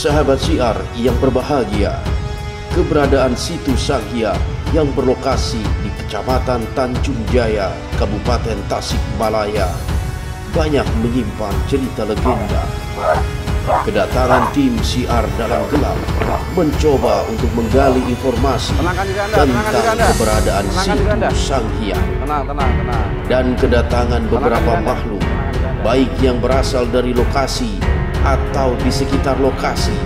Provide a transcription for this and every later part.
Sahabat Syiar yang berbahagia, keberadaan Situ Sanghyang yang berlokasi di Kecamatan Tanjung Jaya, Kabupaten Tasikmalaya, banyak menyimpan cerita legenda. Kedatangan tim Syiar Dalam Gelap mencoba untuk menggali informasi tentang keberadaan Situ Sanghyang dan kedatangan beberapa makhluk, baik yang berasal dari lokasi atau di sekitar lokasi,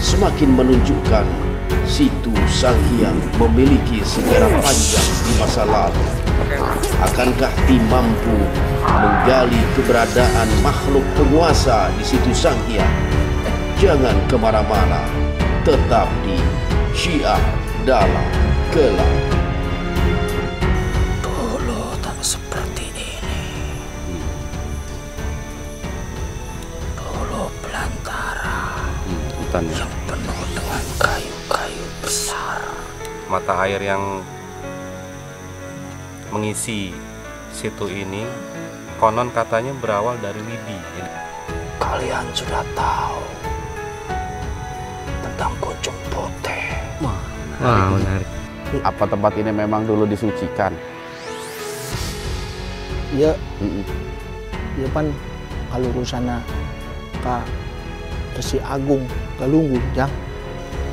semakin menunjukkan Situ Sanghyang memiliki sejarah panjang di masa lalu. Akankah tim mampu menggali keberadaan makhluk penguasa di Situ Sanghyang? Jangan kemana-mana, tetap di Syiar Dalam Gelap. Dulu tak seperti ini. Dulu belantara yang penuh dengan kayu-kayu besar. Mata air yang mengisi situ ini konon katanya berawal dari lidi. Kalian sudah tahu tentang Kuncung Putih. Wah, menarik. Apa tempat ini memang dulu disucikan? Ya, ya pan alurusana ke Resi Agung, Galunggung, ya.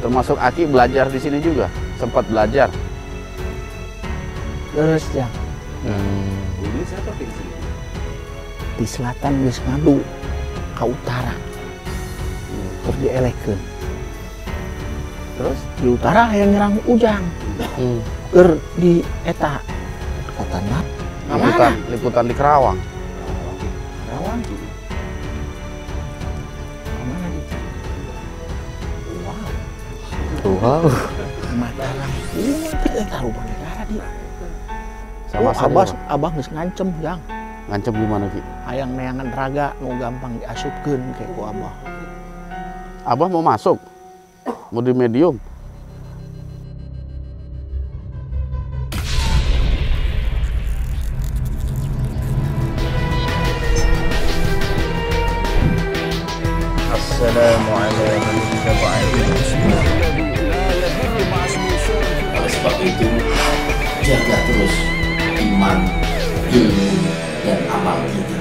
Termasuk Aki belajar di sini juga, sempat belajar. Terus ya. Dulu siapa di sini? Di selatan wis ngadu ke utara. Terus dielekeun. Terus di utara yang nyerang Ujang. Ger di eta kota na. Liputan di Karawang. Karawang. Mana di? Wow. Mataram Kuno eta rumah negara di. Oh, abah nges ngancem, Jang. Ngancem gimana, Ki? Hayang neangan raga, mau gampang diasupkan kayak ku abah. Abah mau masuk? Mau di medium? Assalamualaikum warahmatullahi wabarakatuh. Oleh sebab itu, jaga terus iman, ilmu, dan amal kita.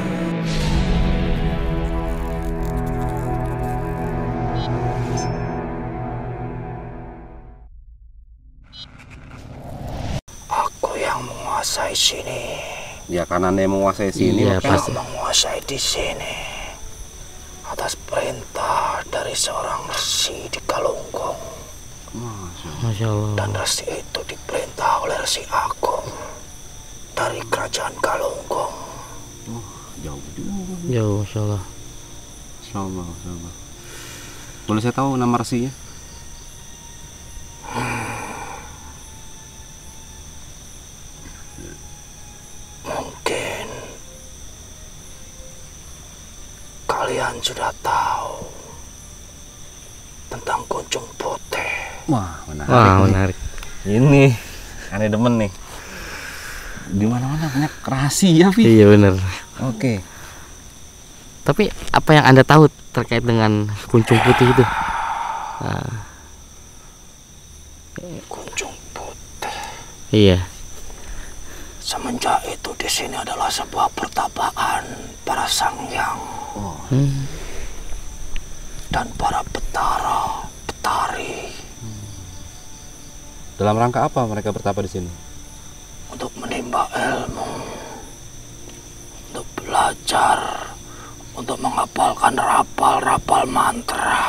Aku yang menguasai sini. Ya, karena Nek menguasai sini, ya, pasti menguasai di sini atas perintah dari seorang resi di Galunggung. Masya Allah. Dan resi itu diperintah oleh Resi Agung dari kerajaan Galunggung. Jauh juga. Jauh, Masya Allah. Masya Allah, Masya Allah. Boleh saya tahu nama resinya? Mungkin kalian sudah tahu tentang Kuncung Putih. Wah, menarik. Wah, menarik. Ini aneh demen nih. Di mana-mana banyak rahasia, Pi. Iya, benar. Oke. Tapi apa yang Anda tahu terkait dengan Kuncung Putih itu? Kuncung Putih. Iya. Semenjak itu di sini adalah sebuah pertabaan para Sanghyang. Dan para petara, petari. Dalam rangka apa mereka bertapa di sini? Untuk menimba ilmu, untuk belajar, untuk menghafalkan rapal-rapal mantra.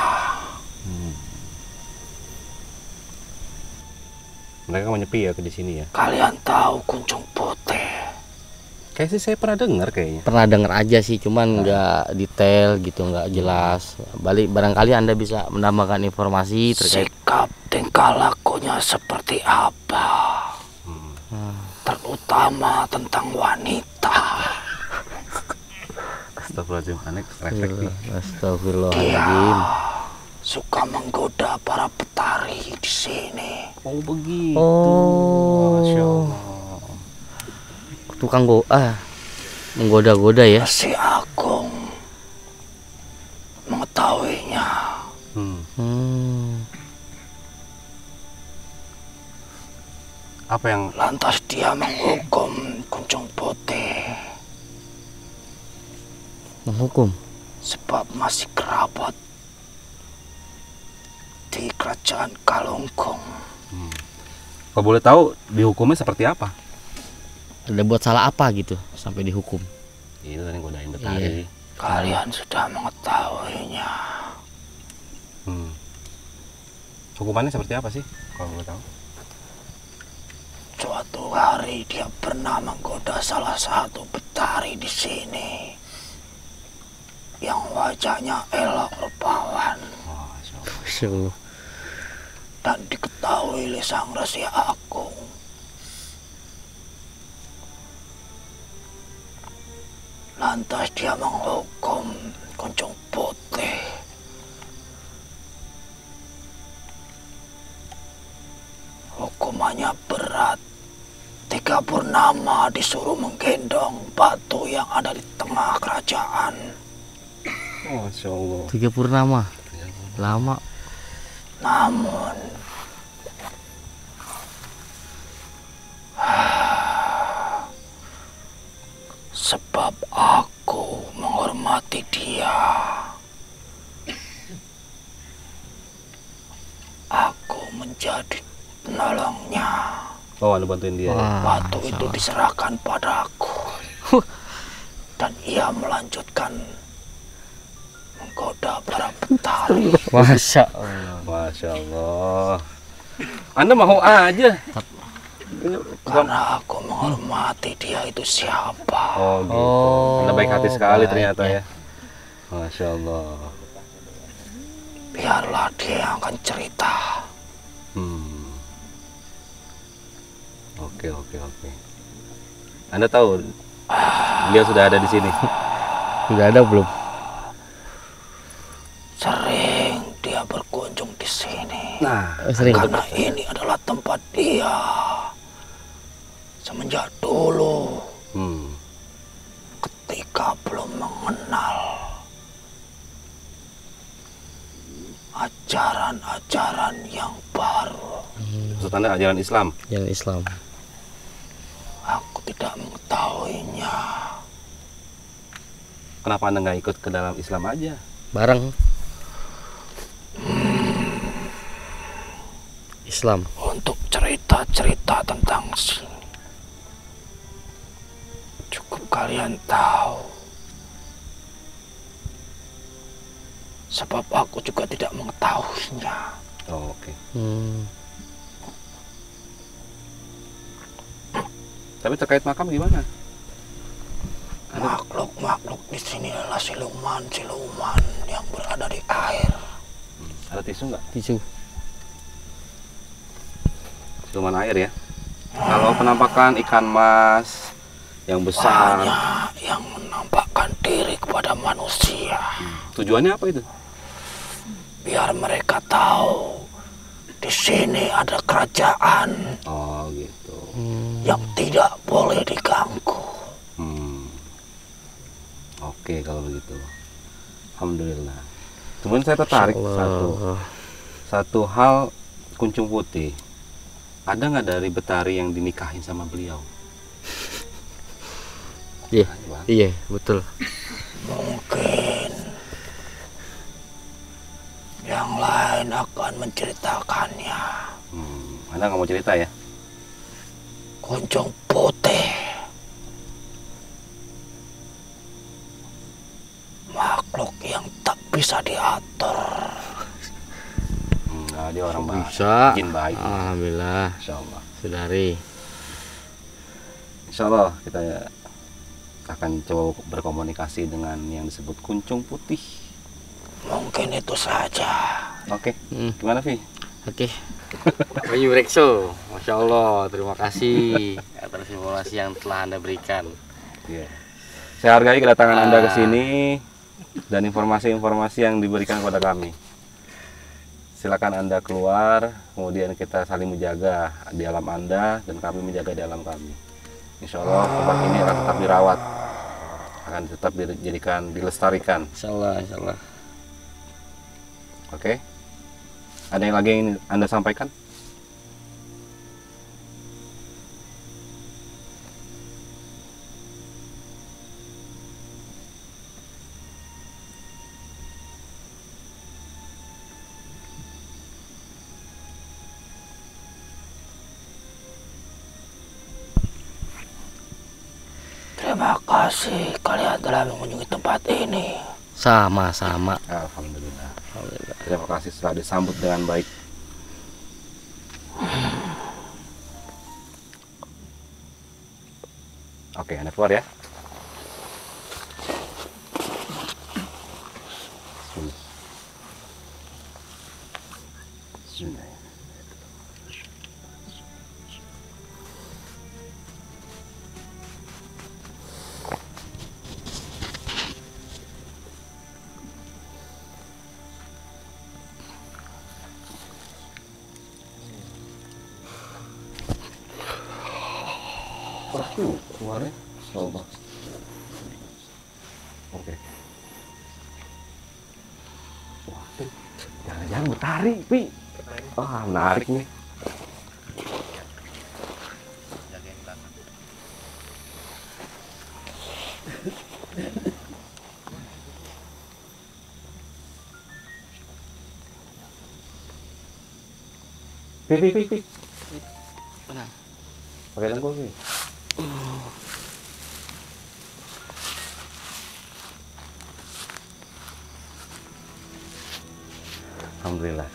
Mereka menyepi ya ke di sini ya. Kalian tahu Kuncung Putih? Kayaknya sih saya pernah dengar kayaknya. Pernah dengar aja sih, cuman nggak detail gitu, nggak jelas. Balik barangkali Anda bisa menambahkan informasi terkait sikap tingkah lakunya seperti apa. Terutama tentang wanita. Astagfirullahaladzim. Astagfirullahaladzim. Suka menggoda para petari di sini. Oh begitu. Oh. Tukang menggoda-goda ya. Si Agung mengetahuinya. Apa yang lantas dia menghukum Kuncung Putih? Menghukum? Sebab masih kerabat di kerajaan Galunggung. Kalau boleh tahu dihukumnya seperti apa? Ada buat salah apa gitu sampai dihukum? Itu tadi godain Betari. Kalian sudah mengetahuinya. Hukumannya seperti apa sih kalau boleh tahu? Suatu hari dia pernah menggoda salah satu Betari di sini yang wajahnya elok rupawan. Dan diketahui oleh Sang Resi Agung lantas dia menghukum Kuncung Putih. Hukumannya berat, 3 purnama disuruh menggendong batu yang ada di tengah kerajaan. Masya Allah. 3 purnama? Lama. Namun sebab aku menghormati dia, aku menjadi penolongnya. Oh, lu bantuin dia. Batu itu diserahkan padaku dan ia melanjutkan menggoda para Betari. Masya Allah. Masya Allah. Anda mau aja. Karena aku menghormati dia itu siapa. Oh gitu. Anda baik hati sekali ternyata ya. Masya Allah. Biarlah dia yang akan cerita. Oke. Anda tahu beliau sudah ada di sini? Sudah ada belum? Sering dia berkunjung di sini. Karena ini adalah tempat dia semenjak dulu. Ketika belum mengenal ajaran-ajaran yang baru. Maksud Anda ajaran Islam? Yang Islam. Aku tidak mengetahuinya. Kenapa Anda nggak ikut ke dalam Islam aja? Bareng. Islam. Untuk cerita-cerita tentang sini cukup kalian tahu. Sebab aku juga tidak mengetahuinya. Oke. Tapi terkait makam gimana? Makhluk-makhluk di sini adalah siluman-siluman yang berada di air. Ada tisu nggak? Tisu. Siluman air ya. Kalau penampakan ikan mas yang besar. Banyak yang menampakkan diri kepada manusia. Tujuannya apa itu? Biar mereka tahu di sini ada kerajaan. Oh gitu. Yang tidak boleh diganggu. Oke, kalau begitu, alhamdulillah. Cuman saya tertarik satu hal, Kuncung Putih. Ada nggak dari Betari yang dinikahin sama beliau? Iya, betul. Mungkin yang lain akan menceritakannya. Anda nggak mau cerita ya? Kuncung Putih, makhluk yang tak bisa diatur. Nah, dia orang baik. Jin baik. Alhamdulillah. Insyaallah. Saudari. Insyaallah kita akan coba berkomunikasi dengan yang disebut Kuncung Putih. Mungkin itu saja. Oke. Gimana, Vi? Oke. Banyu Reksa, Masya Allah, terima kasih atas informasi yang telah Anda berikan. Saya hargai kedatangan Anda ke sini dan informasi-informasi yang diberikan kepada kami. Silakan Anda keluar, kemudian kita saling menjaga di alam Anda dan kami menjaga di alam kami. Insya Allah tempat ini akan tetap dirawat, akan tetap dilestarikan. Insya Allah. Oke. Ada yang lagi ingin Anda sampaikan? Terima kasih kalian telah mengunjungi tempat ini. Sama-sama. Alhamdulillah. Alhamdulillah. Terima kasih telah disambut dengan baik. Oke, Anda keluar ya. Menarik nih. Pi. Mana? Pakai lengkung nih. Alhamdulillah.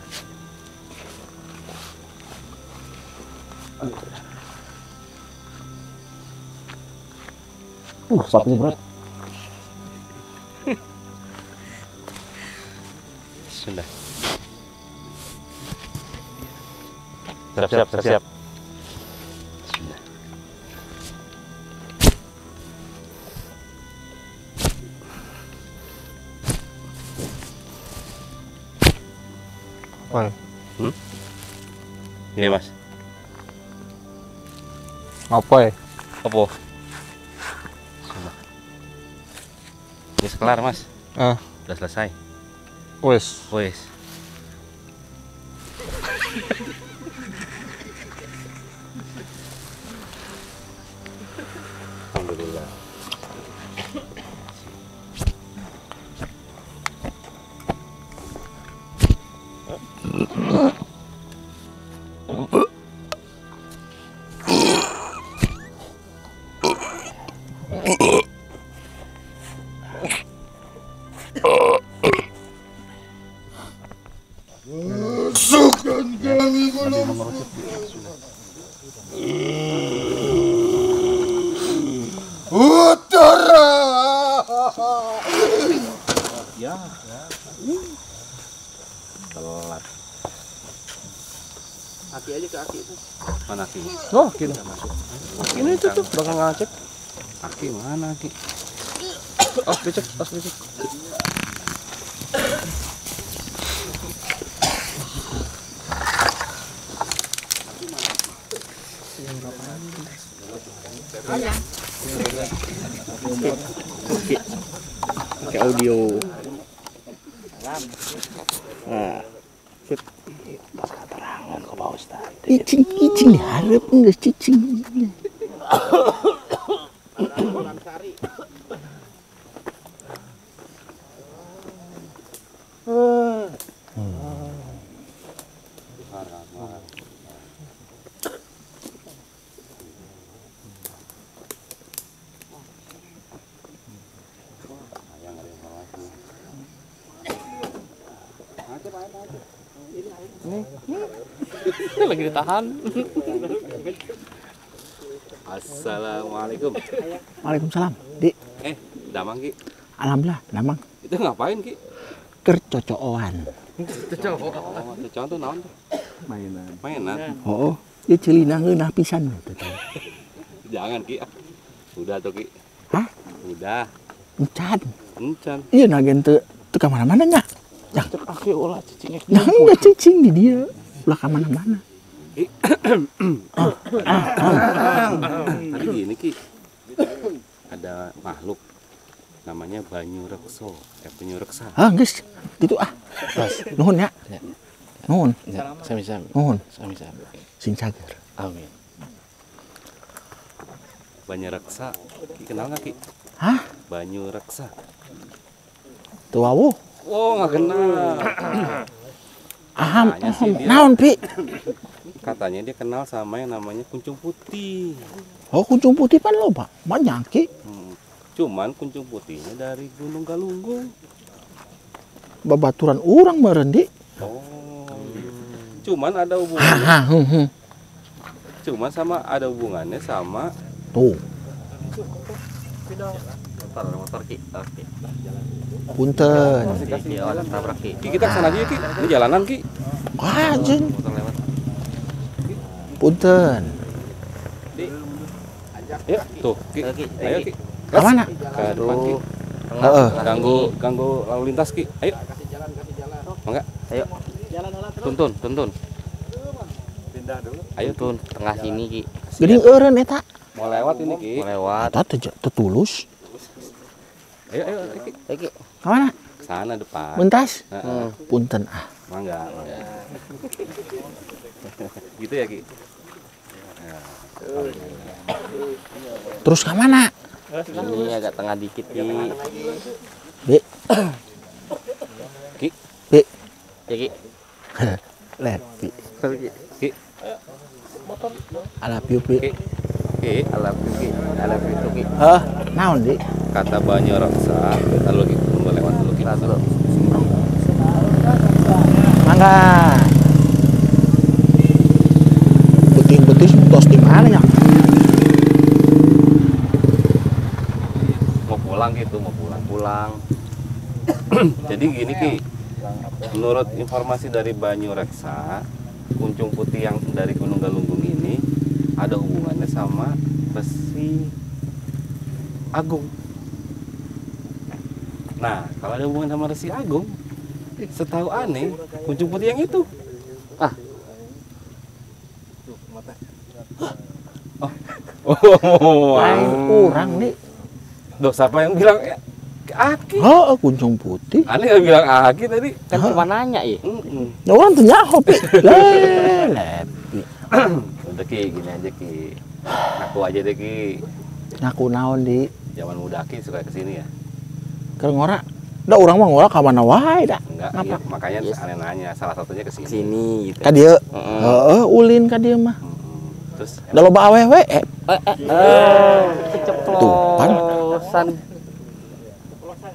Sepatunya berat. Sudah. Siap. Sudah. Bang. Ini Mas. Apa ya? Apa? Ini sekelar Mas. Udah selesai. Wes. Alhamdulillah. Ini itu tuh bakal ngacek. Aki mana Aki? As becek. Oke audio. Nah. Icing harap nggak cicing. Lagi ditahan. Assalamualaikum. Waalaikumsalam. Dik. Damang Ki. Alhamdulillah, Damang. Itu ngapain Ki? Kercocoan. Kercocoan tuh naon tuh? Mainan. Oh. Dia celina ngeunah pisan. Jangan Ki. Udah tuh Ki. Hah? Udah. Encan. Iya nagen teu ka mana-mana nya. Yang terkaki olah cicingnya. Nah, enggak cicing di dia. Ulah ke mana-mana. Tadi gini Ki, ada makhluk namanya Banyu Reksa. Guys, gitu Mas, nuhun ya. Nuhun. Sami-sami. Nuhun. Sami-sami. Sing cager. Amin. Banyu Reksa. Kenal nggak, Ki? Hah? Banyu Reksa. Tuawu. Oh, nggak kenal. Aham, naon, Pi? Katanya dia kenal sama yang namanya Kuncung Putih. Oh, Kuncung Putih pan loba, banyak, Ki. Cuman Kuncung Putihnya dari Gunung Galunggung. Babaturan orang merendi. Oh. Cuman ada hubungannya. Cuman sama ada hubungannya sama tuh. Motor Ki. Oke. Punten. Kita kesana aja, Ki. Ini jalanan, Ki. Wah, jeng. Punten. Ayo, tuh, Ki. Ayo, Ki. Ke mana? Ke depan, Ki. Ganggu lalu lintas, Ki. Ayo. Enggak? Ayo. Tuntun. Pindah dulu. Ayo, Tun. Tengah sini, Ki. Geuning eureun eta. Mau lewat ini, Ki. Mau lewat. Eta tetulus. Ayo, Ki. Ke mana? Ke sana depan. Mentas? Punten ah. Mangga. Gitu ya, Ki. Terus ke mana? Ini agak tengah dikit, Ki. Ki. Lepi. Ki. I love you, Pi. Ki, I love you, Ki. I love you, Ki. Naon, Di? Kata Banyu Reksa, kita dulu gitu, lewat dulu kita dulu. Mangga. Beting-beting tos di mana ya? Mau pulang. Jadi gini, Ki. Menurut informasi dari Banyu Reksa, Kuncung Putih yang dari Gunung Galunggung ini ada hubungannya sama Resi Agung. Nah, kalau ada hubungan sama Resi Agung, setahu aneh Kuncung Putih yang itu. Lain kurang nih. Duh, siapa yang bilang ya? Aki. Oh, Kuncung Putih. Aneh nggak bilang Aki tadi. Kan cuma nanya ya. Ya orang tuh nyaho, Pi. Lepi. Udah, Ki, gini aja, Ki. Ngaku aja deh, Ki. Ngaku naon, Di? Zaman muda Aki suka kesini ya? Ke ngora? Udah, orang mah ngora kemana wae dah. Enggak, iya, makanya aneh nanya. Salah satunya kesini. Kesini gitu. Kadieu. Ulin kadieu mah. Terus. Udah loba awewe. Keceplosan. Tuh, pan.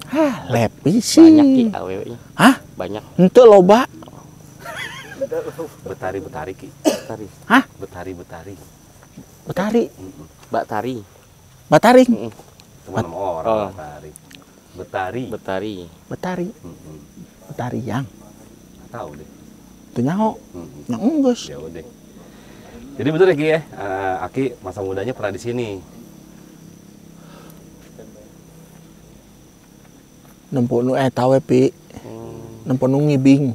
Hah, Lepi sih. Banyak, Ki, awewe-nya. Hah? Banyak. Ente loba. Betari, Ki. Betari. Hah? Betari. Betari? Batari. Bataring? Teman sama orang, Batari. Betari. Betari yang? Nggak tahu deh. Itu nyaho. Nggak unggus. Ya udah. Jadi betul ya, Ki ya? Aki masa mudanya pernah di sini. Nemponu tawe, Pi. Nemponu ngibing.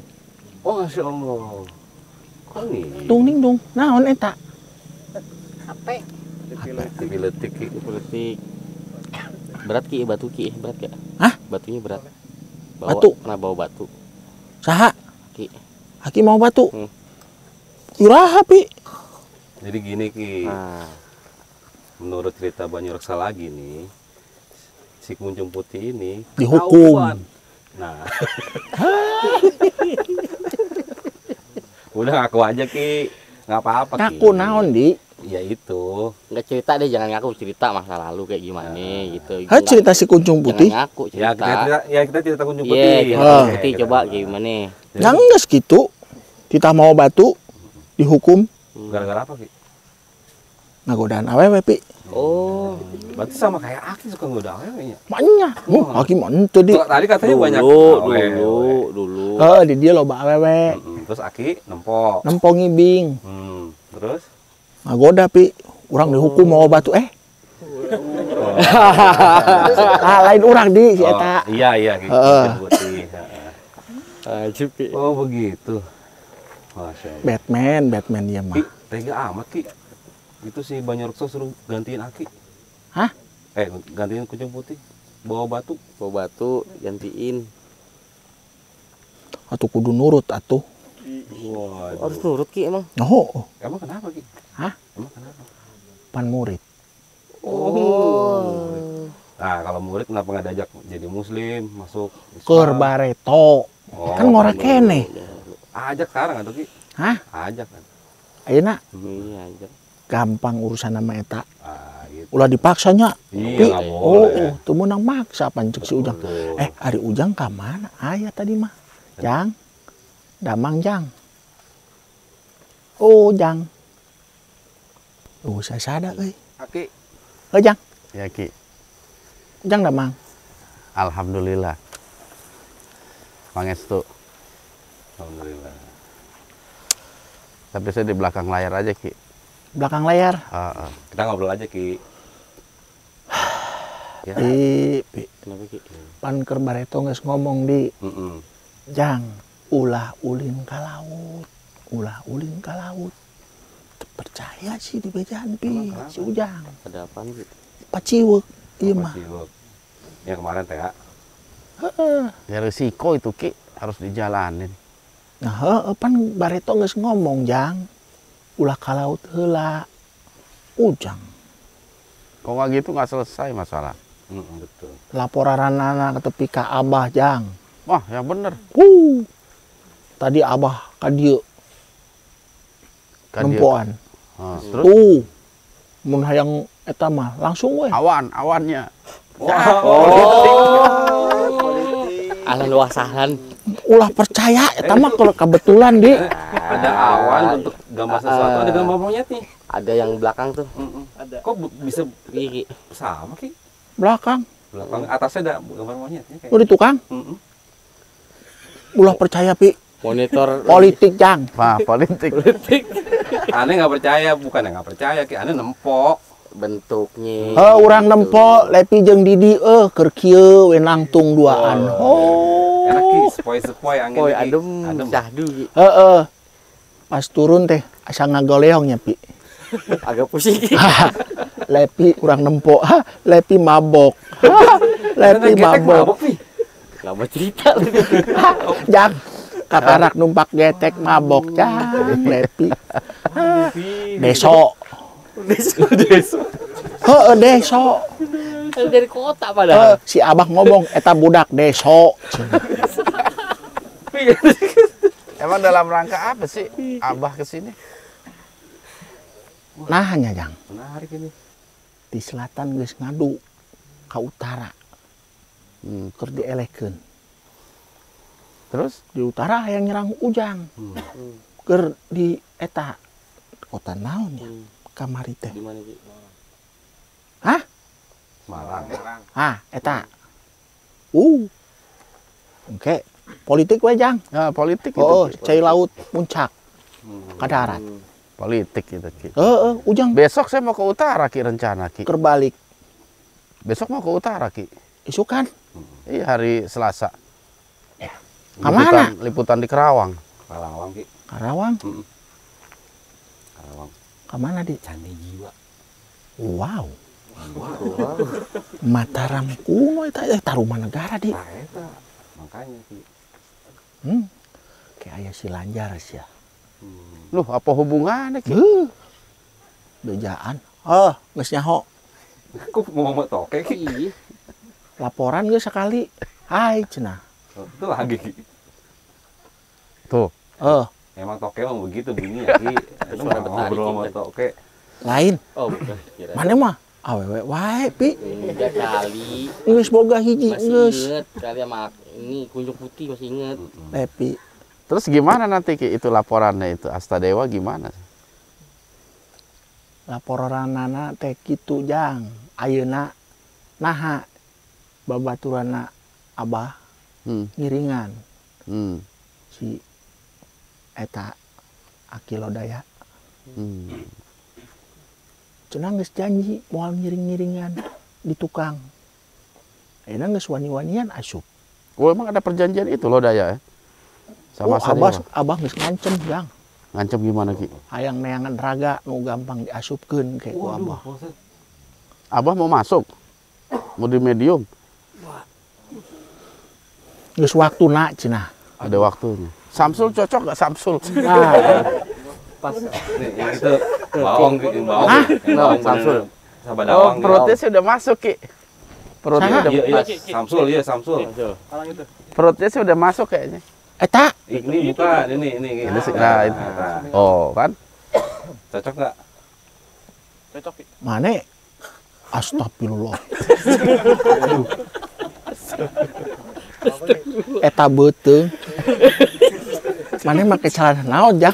Oh, Masya Allah. Kok ngibing? Tung-ning-tung. Naon eta? Ape. Dipiletik, Ki. Dipiletik. Berat, Ki. Batu, Ki. Berat, Ki. Hah? Batunya berat. Batu? Nah, bawa batu. Saha? Ki. Aki mau batu? Iraha, Pi. Jadi gini, Ki. Nah. Menurut cerita Banyu Reksa lagi nih. Si Kuncung Putih ini dihukum. Nah. Udah ngaku aja, Ki. Nggak apa-apa, Ki. Ngaku naon, Di? Ya itu. Nggak cerita deh, jangan ngaku, cerita masa lalu kayak gimana gitu. Hah, cerita si Kuncung Putih? Jangan ngaku, cerita. Ya kita cerita Kuncung Putih. Iya, Kuncung Putih coba gimana. Jangan nggak gitu. Kita mau batu dihukum. Gara-gara apa, Ki? Ngagodaan awewe, Pi. Oh, berarti sama kayak Aki suka ngoda awewe-nya. Maknya. Aki mah ente, Di. Tadi katanya banyak dulu. Heeh, di dia loba awewe. Terus Aki nempo ngibing. Terus ngagoda, Pi. Urang dihukum mau batu lain urang, Di, si eta. Iya, gitu. Putih. Heeh. Oh, begitu. Masyaallah. Batman dia mah. Tega amat, Ki. Itu si Banyu Reksa suruh gantiin Aki. Hah? Gantiin Kuncung Putih. Bawa batu gantiin. Atuh kudu nurut atuh. Waduh. Harus nurut Ki emang. Oh. Emang kenapa Ki? Hah? Emang kenapa? Pan murid. Oh. Nah, kalau murid kenapa nggak diajak jadi muslim, masuk Islam? Kurbareto. Oh, kan ngorek kene. Ajak sekarang atau Ki? Hah? Ajak kan. Ayeuna? Iya, ajak. Gampang urusan nama eta. Ah, gitu. Ulah dipaksanya. Iya, oh, teu meunang maksa pancek si Ujang. Betul. Ari Ujang ka mana? Aya tadi mah. Jang. Damang Jang. Oh, Jang. Oh, sasada euy. Aki. Jang. Ya, Ki. Jang Damang. Alhamdulillah. Mangestu. Alhamdulillah. Tapi saya di belakang layar aja, Ki. Belakang layar? Kita ngobrol aja, Ki. Ya. Kenapa, Ki? Pan Kerbareto nges ngomong di. Jang, ulah ulin ke laut. Ulah ulin ke laut. Percaya sih di bejaan, Pi. Si Ujang. Ada apaan, Ki? Paciwek. Iya, mah. Ya, kemarin, Teh. Ya, resiko itu, Ki. Harus dijalanin. Nah, pan Bareto nges ngomong, Jang. Ulah ka laut heula. Ujang. Kok nggak gitu nggak selesai masalah. Betul. Laporan anak ke tepi ka Abah, Jang. Wah, yang bener. Tadi Abah ka dieu. Nempoan. Terus? Tuh. Mun hayang eta mah langsung we. Awannya. Wah. Ahlan wa sahlan. Ulah percaya eta mah kalau kebetulan, Di. Ada awan untuk gambar sesuatu, ada gambar monyet nih. Ada yang belakang tuh. Ada. Kok bisa gigi? Sama, Ki. Belakang atasnya ada gambar monyet ya, kayak. Udah tukang? Ulah percaya, Pi. Monitor politik, Jang. Wah, politik. Aneh nggak percaya, bukan yang nggak percaya, Ki. Aneh nempok bentuknya. Urang nempok Lepi jeung Didi keur kieu we nangtung duaan. Enak, Ki. Sepoi-sepoi angin. Poi adem syahdu, Ki. Pas turun teh asa ngagoleongnya, Pi. Agak pusing. Lepi kurang nempok. Lepi mabok. Lepi mabok. Enggak mau cerita. Jang, katarak numpak getek mabok, Jang. Lepi. Deso. Deso. Dari kota padahal. Si Abah ngomong eta budak deso. Emang dalam rangka apa sih Abah kesini? Nah, hanya Jang. Menarik ini. Di selatan geus ngadu ke utara. Keur dielehkeun. Terus di utara yang nyerang Ujang. Keur di eta kota naon ya? Kamari teh. Di mana, Ki? Hah? Malang. Ah, eta. Oke. Politik we, Jang. Nah, politik itu. Cai laut puncak. Ke darat. Politik itu, Ki. Ujang. Besok saya mau ke utara, Ki, rencana, Ki. Kerbalik. Besok mau ke utara, Ki. Isu kan? Iya, hari Selasa. Ya. Kemana? Liputan di Karawang. Karawang, Ki. Karawang? Karawang. Kemana, Di? Candi Jiwa. Wow. Mataram Kuno itu Tarumanegara, Di. Nah, itu. Makanya, Ki. Kayak ayah si lanjar sih ya. Loh, apa hubungannya, Ki? Bejaan. Nges nyaho. Kok ngomong toke, Ki? Laporan gue sekali. Hai, cenah. Itu lagi, Ki. Tuh. Emang toke emang begitu bunyi ya, Ki. Itu mah ngobrol sama toke. Lain. Bukan. Mana mah? Awewe wae, Pi. Tiga kali. Geus boga hiji, geus. Inget kali sama ini Kuncung Putih masih inget. Pi. Terus gimana nanti, Ki, itu laporannya itu Astadewa gimana? Laporanana teh kitu, Jang. Ayeuna naha babaturanna Abah. Ngiringan. Si eta Akilodaya. Cenah geus janji moal ngiring-ngiringan di tukang. Ayeuna geus wani-wanian asup. Emang ada perjanjian itu loh, Daya. Sama Abah geus ngancem, Jang. Ngancem gimana, Ki? Hayang neangan raga nu gampang diasupkeun kayak ku Abah. Abah mau masuk. Mau di medium. Geus waktuna cenah. Ada waktunya. Samsul cocok nggak Samsul? Nah, pas. Nih, itu bawang, bawang. Ah, bawang Samsul. Oh, perutnya sudah masuk, Ki. Perutnya sudah masuk. Samsul, iya Samsul. Perutnya sudah masuk kayaknya. Tak? Ini bukan, ini. Oh, kan? Cocok nggak? Cocok, Ki. Mana? Astagfirullah. Eta beuteung. Mana pakai celana naon, Jang?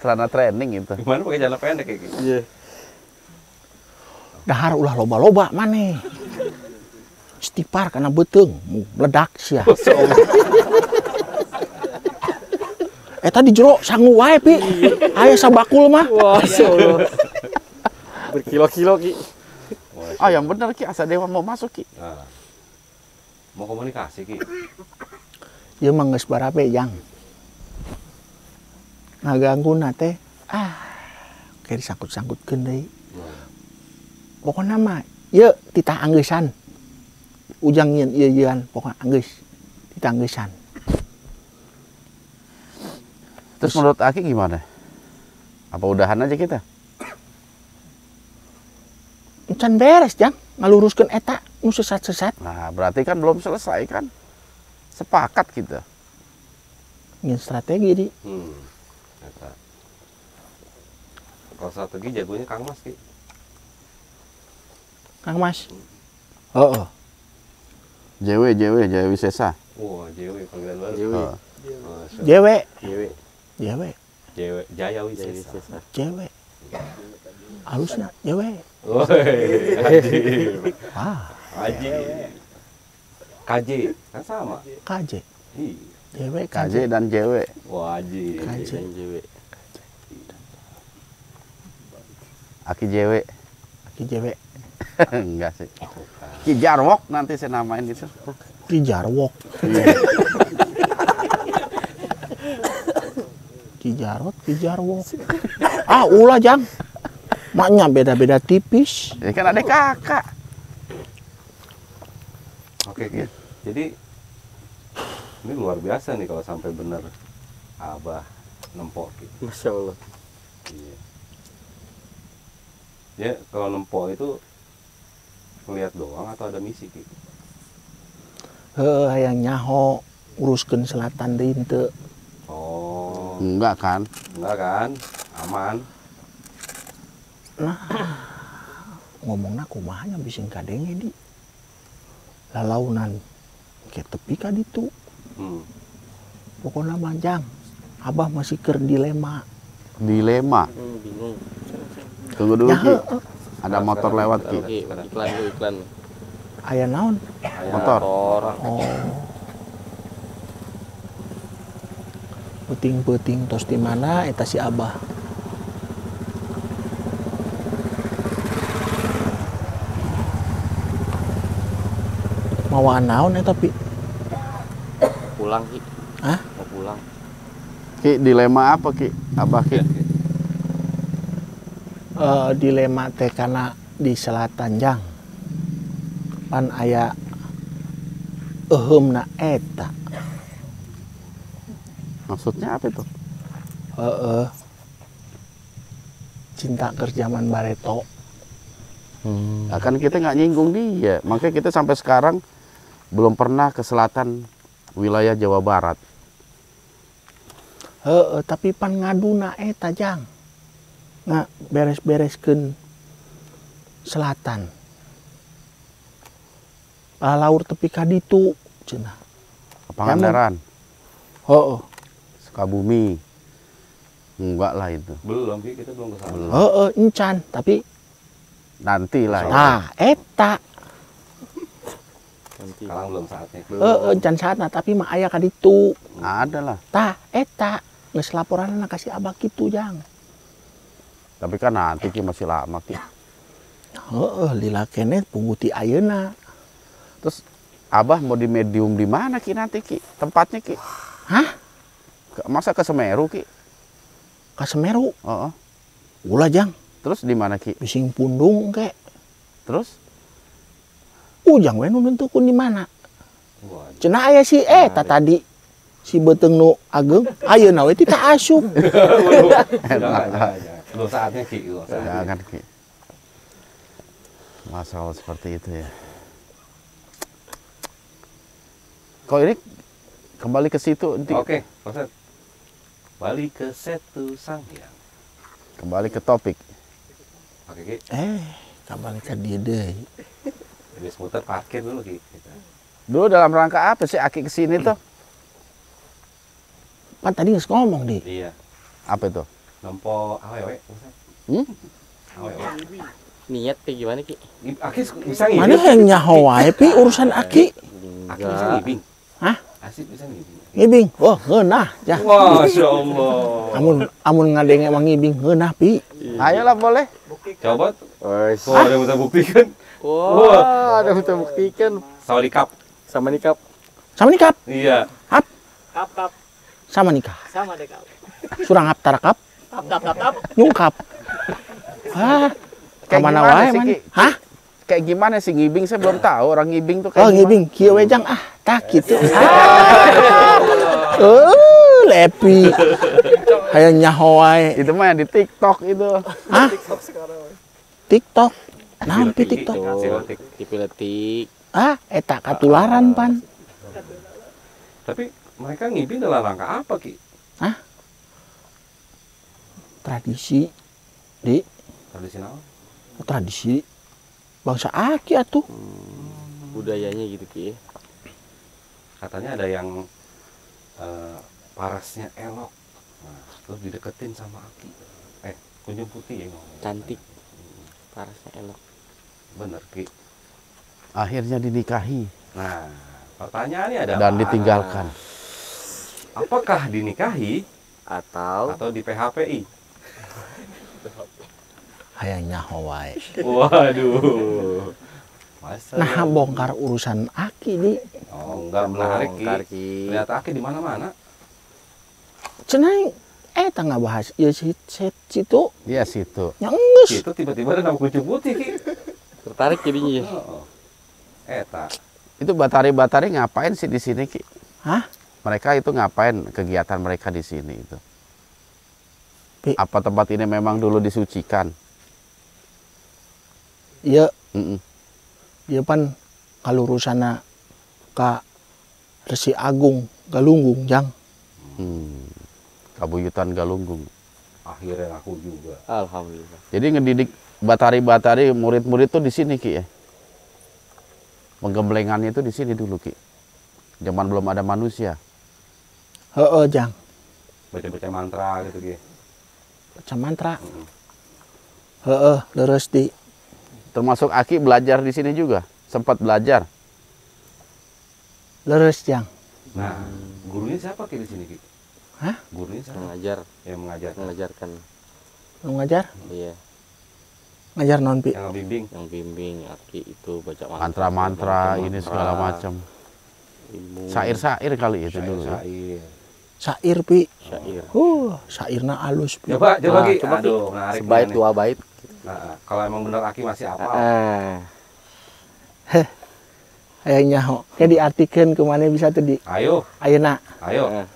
Celana training itu. Gimana pakai celana pendek kayak gitu? Iya. Dahar ulah loba-loba mana? Istipar karena beuteung, meledak sia. Eta di jero sangu wae, Pi. Aya sabakul mah. Masyaallah. Berkilo-kilo, Ki. Ah, yang benar, Ki. Asa Dewa mau masuk, Ki. Nah. Mau komunikasi, Ki. Ieu mah geus barabe, Jang. Ngaganguna teh. Ah, keur disangkut-sangkutkeun deui. Pokona mah ieu titah anggesan. Ujang nyen ieu-ieuan, pokona anggeus. Titah anggesan. Terus menurut Aki gimana? Apa udahan aja kita? Can beres, Jang. Ngaluruskan eta, nu sesat-sesat. Nah, berarti kan belum selesai, kan? Sepakat kita. Ingin strategi, Di. Eta. Kalau strategi jagonya Kang Mas, Ki. Kang Mas? Oh. JW Sesa. Wah, JW, panggilan baru. JW. Jaya Wisesa. JW. Halusnya, JW. Woi, Haji. Ah, Haji. KJ, kan sama. KJ. Iya. JW, KJ dan JW. Wah, Haji. KJ dan JW. Aki JW. Aki JW. Enggak sih. Ki Jarwok nanti saya namain itu. Ki Jarwok. Ki Jarwok, Ki Jarwok. Ah, ulah, Jang. Maknya beda-beda tipis. Ya kan ada kakak. Oke, Ki. Jadi ini luar biasa nih kalau sampai benar Abah nempok, gitu. Masya Allah. Iya. Ya kalau nempok itu melihat doang atau ada misi, Ki? Yang nyaho uruskan selatan rinte. Oh. Enggak kan? Aman. Nah, ngomongna kumahanya bising kadenge, Di. Lalaunan ke tepi ka ditu. Pokona manjang. Abah masih ker dilema. Dilema? Bingung. Tunggu dulu, Ki. Ada motor lewat, Ki. Iklan. Aya naon? Motor. Oh. Puting-puting tos di mana eta si Abah. Mawaan naon eta, Pi? Pulang, Ki. Hah? Mau pulang. Ki, dilema apa, Ki? Abah, Ki. Dilema teh kana di selatan, Jang. Pan aya eheumna eta. Maksudnya apa itu? Cinta kerjaman bareto. Nah, kan kita nggak nyinggung dia. Makanya kita sampai sekarang belum pernah ke selatan wilayah Jawa Barat. Tapi pan ngaduna eta, Jang. Nggak beres-bereskeun selatan. Laur tepi ka ditu cenah. Pangandaran. Heeh. Sukabumi. Enggak lah itu. Belum, kita belum ke sana. Encan, tapi nanti lah. Nah, eta. Sekarang belum saatnya. Encan saatnya, tapi mah aya ka ditu. Ada lah. Tah, eta. Geus laporanna kasih Abah kitu, Jang. Tapi kan nanti Ki masih lama, Ki. Lila kene punguti ayeuna. Terus Abah mau di medium di mana, Ki, nanti, Ki? Tempatnya, Ki. Hah? Masa ke Semeru, Ki? Ke Semeru? Heeh. Ulah, Jang. Terus di mana, Ki? Bising pundung, Kek. Terus? Ujang we nu nentukun di mana? Cenah aya si eta tadi. si beteng nu ageng ayeuna we teh asup. Loh saatnya ki, jangan ki. Masalah seperti itu ya. Kalau ini kembali ke situ. Oke, Pak. Balik ke Situ Sanghyang. Kembali ke topik. Oke, Ki. Kembali ke dia deh. Habis muter parkir dulu, Ki. Dulu dalam rangka apa sih Aki kesini tuh? Kan tadi harus ngomong deh. Iya. Apa itu? Nempo awewe. Awewe. Niat kayak gimana Ki? Aki bisa ngibing. Mana yang nyaho wae pi urusan Aki? Aki bisa ngibing. Hah? Asik bisa ngibing. Ngibing. Oh, heunah ya. Masya Allah. Amun ngadenge mah ngibing heunah pi. Ayolah boleh. Coba. Wes. Oh, ada minta buktikan. Wah, ada minta buktikan. Sama nikap. Sama nikap. Sama nikap? Iya. Hap. Hap. Sama nikah. Sama nikah. Surang hap tarakap. Hap. Nyungkap. Hah? Kemana wae man? Hah? Kayak gimana sih ngibing? Saya belum tahu orang ngibing tuh kayak. Oh, ngibing kieu we jang ah, tah kitu. Lepi. Kayak nyaho wae. Itu mah di TikTok itu. Hah? TikTok sekarang we. TikTok. Naon pi TikTok? Dipiletik. Ah, eta katularan pan. Tapi mereka ngibing dalam rangka apa, Ki? Hah? Tradisi, Dik. Tradisi apa? Tradisi bangsa Aki atuh. Budayanya gitu, Ki. Katanya ada yang parasnya elok. Nah, terus dideketin sama Aki. Kuncung Putih yang ngomong. Cantik. Parasnya elok. Bener, Ki. Akhirnya dinikahi. Nah, pertanyaannya ada dan ditinggalkan. Apakah dinikahi atau di PHPI? Hayangnya Hawaii. Waduh. Masa nah, bongkar urusan Aki nih. Oh, enggak menarik Ki. Lihat Aki di mana-mana. Cenah eta ngabahas ieu situ. Iya situ. Ya enggeus. Situ tiba-tiba ada Kuncung Putih Ki. Tertarik jadinya. Oh. Eta. Itu batari-batari ngapain sih di sini Ki? Hah? Mereka itu ngapain kegiatan mereka di sini itu? Apa tempat ini memang dulu disucikan? Iya. Iya pan kalurusana ka Resi Agung Galunggung jang. Kabuyutan Galunggung. Akhirnya aku juga. Alhamdulillah. Jadi ngedidik batari-batari murid-murid tuh di sini Ki ya. Penggemblengannya itu di sini dulu Ki. Zaman belum ada manusia. Heeh, jang. Baca-baca mantra gitu Ki. Baca mantra. Heeh, leres di. Termasuk Aki belajar di sini juga, sempat belajar. Leres jang. Nah, gurunya siapa Ki di sini Ki? Hah? Gurunya siapa? Mengajar. Ya mengajarkan. Mengajar? Iya. Ngajar non Pi. Yang bimbing Aki itu baca mantra-mantra ini segala macam. Syair-syair kali itu dulu. Syair Pi. Syair. Syairna alus Pi. Coba Ki. Sebait dua bait. Nah, kalau emang bener Aki masih apa? Ayahnya ho. Kayak diartikan kemana bisa tadi. Ayo. Ayo nak. Ayo.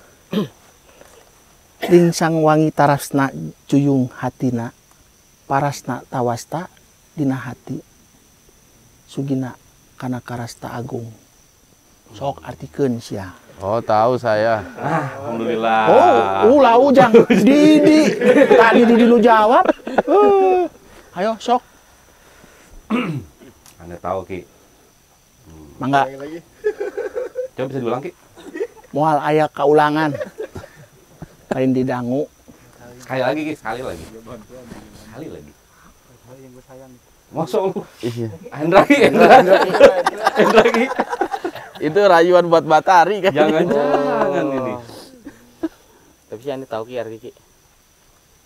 Ringsang wangi tarasna cuyung hatina. Parasna tawasta dina hati. Sugina kana karasta agung. Sok artikeun sia. Oh, tahu saya. Alhamdulillah. Oh, ulah ujang. Didi. Tadi Didi lu jawab. Ayo, sok. Anda tahu Ki. Mangga. Coba bisa diulang Ki. Moal aya kaulangan. Lain didangu. Sekali lagi Ki, sekali lagi. Sekali lagi. Hal yang gue sayang. Masya Allah. Iya. Andra Ki. Itu rayuan buat batari kan. Jangan ini. Tapi sih Anda tahu Ki arti Ki.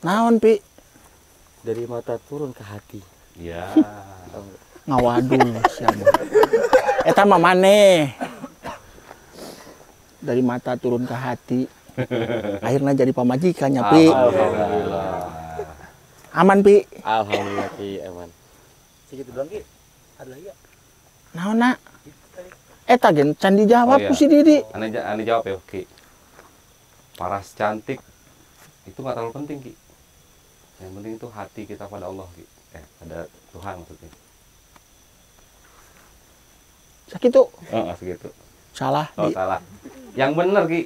Naon Pi? Dari mata turun ke hati. Iya. Ngawadul siapa? Eta mah maneh. Dari mata turun ke hati. Akhirnya jadi pamajikannya Pi. Alhamdulillah. Aman Pi. Alhamdulillah Pi aman. Segitu doang Ki. Ada lagi ya? Naon nak? Eta gen candi jawab ku si Didi. Ane jawab ya Ki. paras cantik itu nggak terlalu penting, Ki. Yang penting itu hati kita pada Allah, Ki. Pada Tuhan maksudnya. Segitu? Segitu. Salah. Oh, salah. Yang bener, Ki.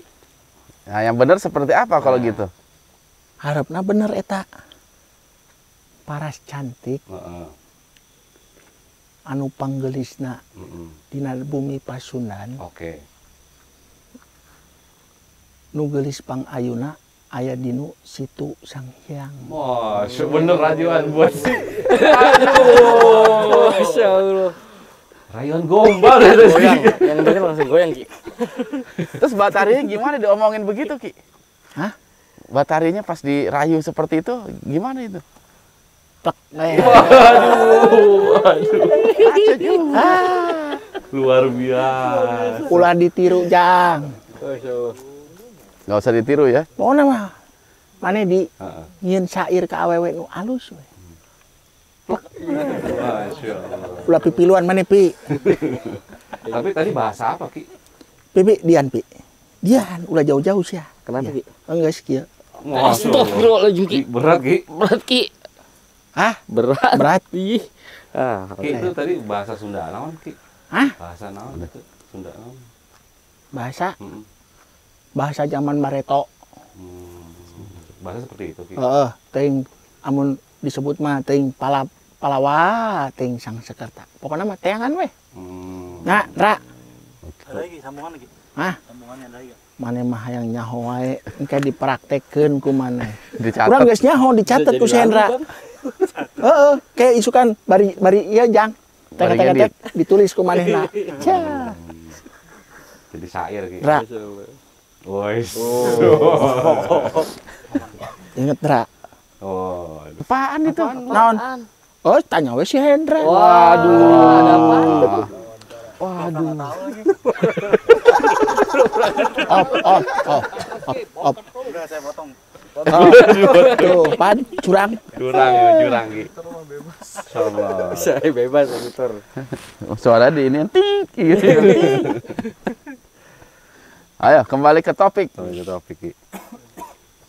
Nah, yang bener seperti apa kalau gitu? Harapna bener eta. Paras cantik. Anu panggelisna dina bumi Pasundan. Oke. Nu geulis pangayuna aya dinu Situ Sanghyang. Wah, bener rajuan buat sih. Aduh, masyaallah. Rayon gombal terus yang bener langsung goyang, Ki. Terus batarinya gimana diomongin begitu, Ki? Hah? Batarinya pas dirayu seperti itu gimana itu? Tek. Aduh. Luar biasa. Ulah ditiru, Jang. Nggak usah ditiru ya. Oh, nama. Mana di nyin syair ke awewe nu alus we. Ulah pipiluan mana, Pi? Tapi tadi bahasa apa, Ki? Pipi dian, Pi. Dian, ulah jauh-jauh sih ya. Kenapa, Ki? Enggak sih, Ki. Astagfirullahaladzim, Ki. Berat, Ki. Berat, Ki. Hah? Berat. Berat. Ih. Ki, itu tadi bahasa Sunda naon, Ki? Hah? Bahasa naon itu? Sunda naon. Bahasa? Bahasa zaman Mareto. Bahasa seperti itu, Ki. Teuing amun disebut mah teuing palawa, teuing sangsekerta. Pokoknya mah teangan weh. Nah, ra. Ada lagi sambungan lagi. Hah? Sambungannya ada lagi. Mane mah yang nyaho wae, engke dipraktekeun ku maneh. Dicatet. Urang geus nyaho dicatet ku Hendra. Heeh, kayak isukan bari ieu Jang. Tengah-tengah ditulis ku manehna. Cah. Jadi syair, Ki. Ra. Woi. Ingat, Ra. Apaan itu? Naon? Oh, tanya we si Hendra. Waduh. Ada apaan itu? Waduh. Op. Udah saya potong. Tuh, pan curang. Curang, Ki. Insyaallah. Saya bebas editor. Suara di ini tik gitu. Ayo kembali ke topik. Kembali ke topik, Ki.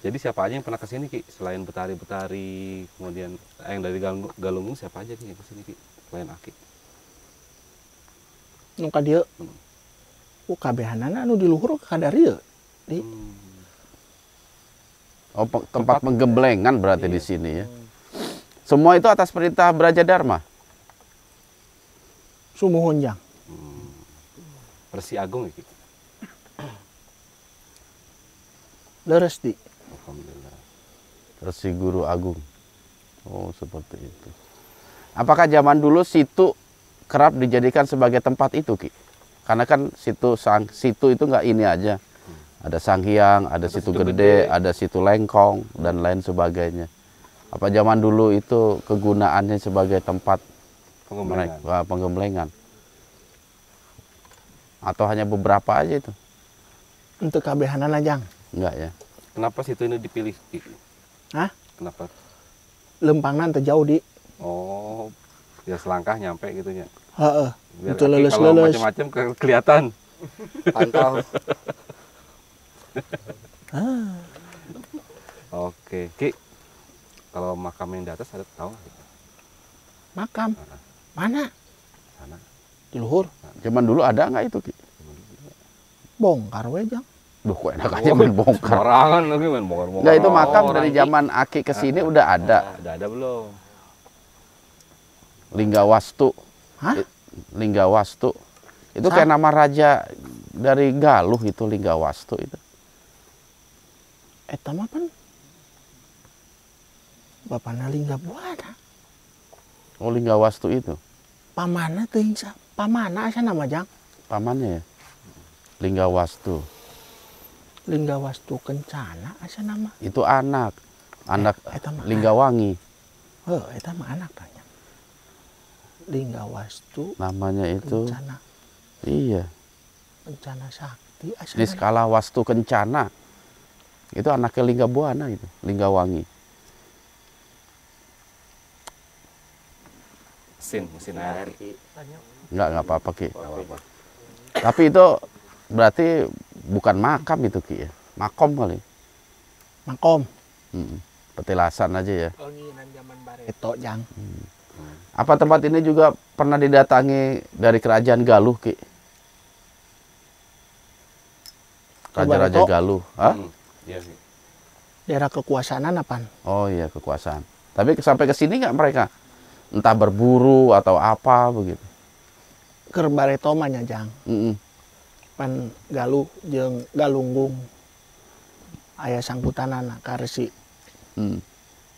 Jadi siapa aja yang pernah kesini, Ki? Selain betari-betari, kemudian yang dari Galunggung siapa aja, Ki, yang kesini, Ki? Selain Aki. Nuka dia. Kabehanana anu diluhur kadarieu. Di. Oh, tempat penggemblengan berarti di sini ya. Semua itu atas perintah Braja Dharma. Sumuhun, Jang. Resi Agung, Ki. Leres, Di. Alhamdulillah. Resi Guru Agung. Oh, seperti itu. Apakah zaman dulu situ kerap dijadikan sebagai tempat itu, Ki? Karena kan situ itu nggak ini aja. Ada Sanghyang, ada situ gede, ada Situ Lengkong, dan lain sebagainya. Apa zaman dulu itu kegunaannya sebagai tempat penggemblengan? Atau hanya beberapa aja itu? Untuk kabehanan aja. Enggak ya. Kenapa situ ini dipilih? Hah? Kenapa? Lempangnan terjauh, Di. Oh, ya selangkah nyampe gitu ya. Heeh. Itu lulus-lulus macam-macam kelihatan. Pantau. Oke, Ki. Kalau makam yang di atas ada tahu? Makam? Mana? Sana. Di luhur. Zaman dulu ada nggak itu, Ki? Bongkar we, Jang. Duh, kok enak aja main bongkar. Sorangan lagi main bongkar-bongkar. Nah, itu makam dari zaman Aki ke sini udah ada. Udah ada belum? Linggawastu. Hah? Linggawastu. Itu kayak nama raja dari Galuh itu, Linggawastu itu. Eta mah kan bapana Linggabuana. Oh, Linggawastu itu. Pamana teuing sa? Pamana asa nama, Jang? Pamannya ya. Linggawastu. Linggawastu Kencana asa nama. Itu anak Linggawangi. Oh, eta mah anak tanya. Linggawastu namanya itu. Kencana. Iya. Kencana Sakti asa. Di skala Wastu Kencana. Itu anaknya Linggabuana itu, Linggawangi. Mesin air. Enggak apa-apa, Ki. Tapi itu berarti bukan makam itu, Ki, ya? Makom kali. mangkom. Petilasan aja ya. Itu jang. Apa tempat ini juga pernah didatangi dari kerajaan Galuh, Ki? Raja-raja Galuh, ah? Iya sih. Daerah kekuasaan apaan? Oh iya, kekuasaan. Tapi sampai ke sini nggak mereka? Entah berburu atau apa begitu. Kerbareto mah nyajang. Pan Galuh jeung Galunggung aya sangkutanana ka Resi.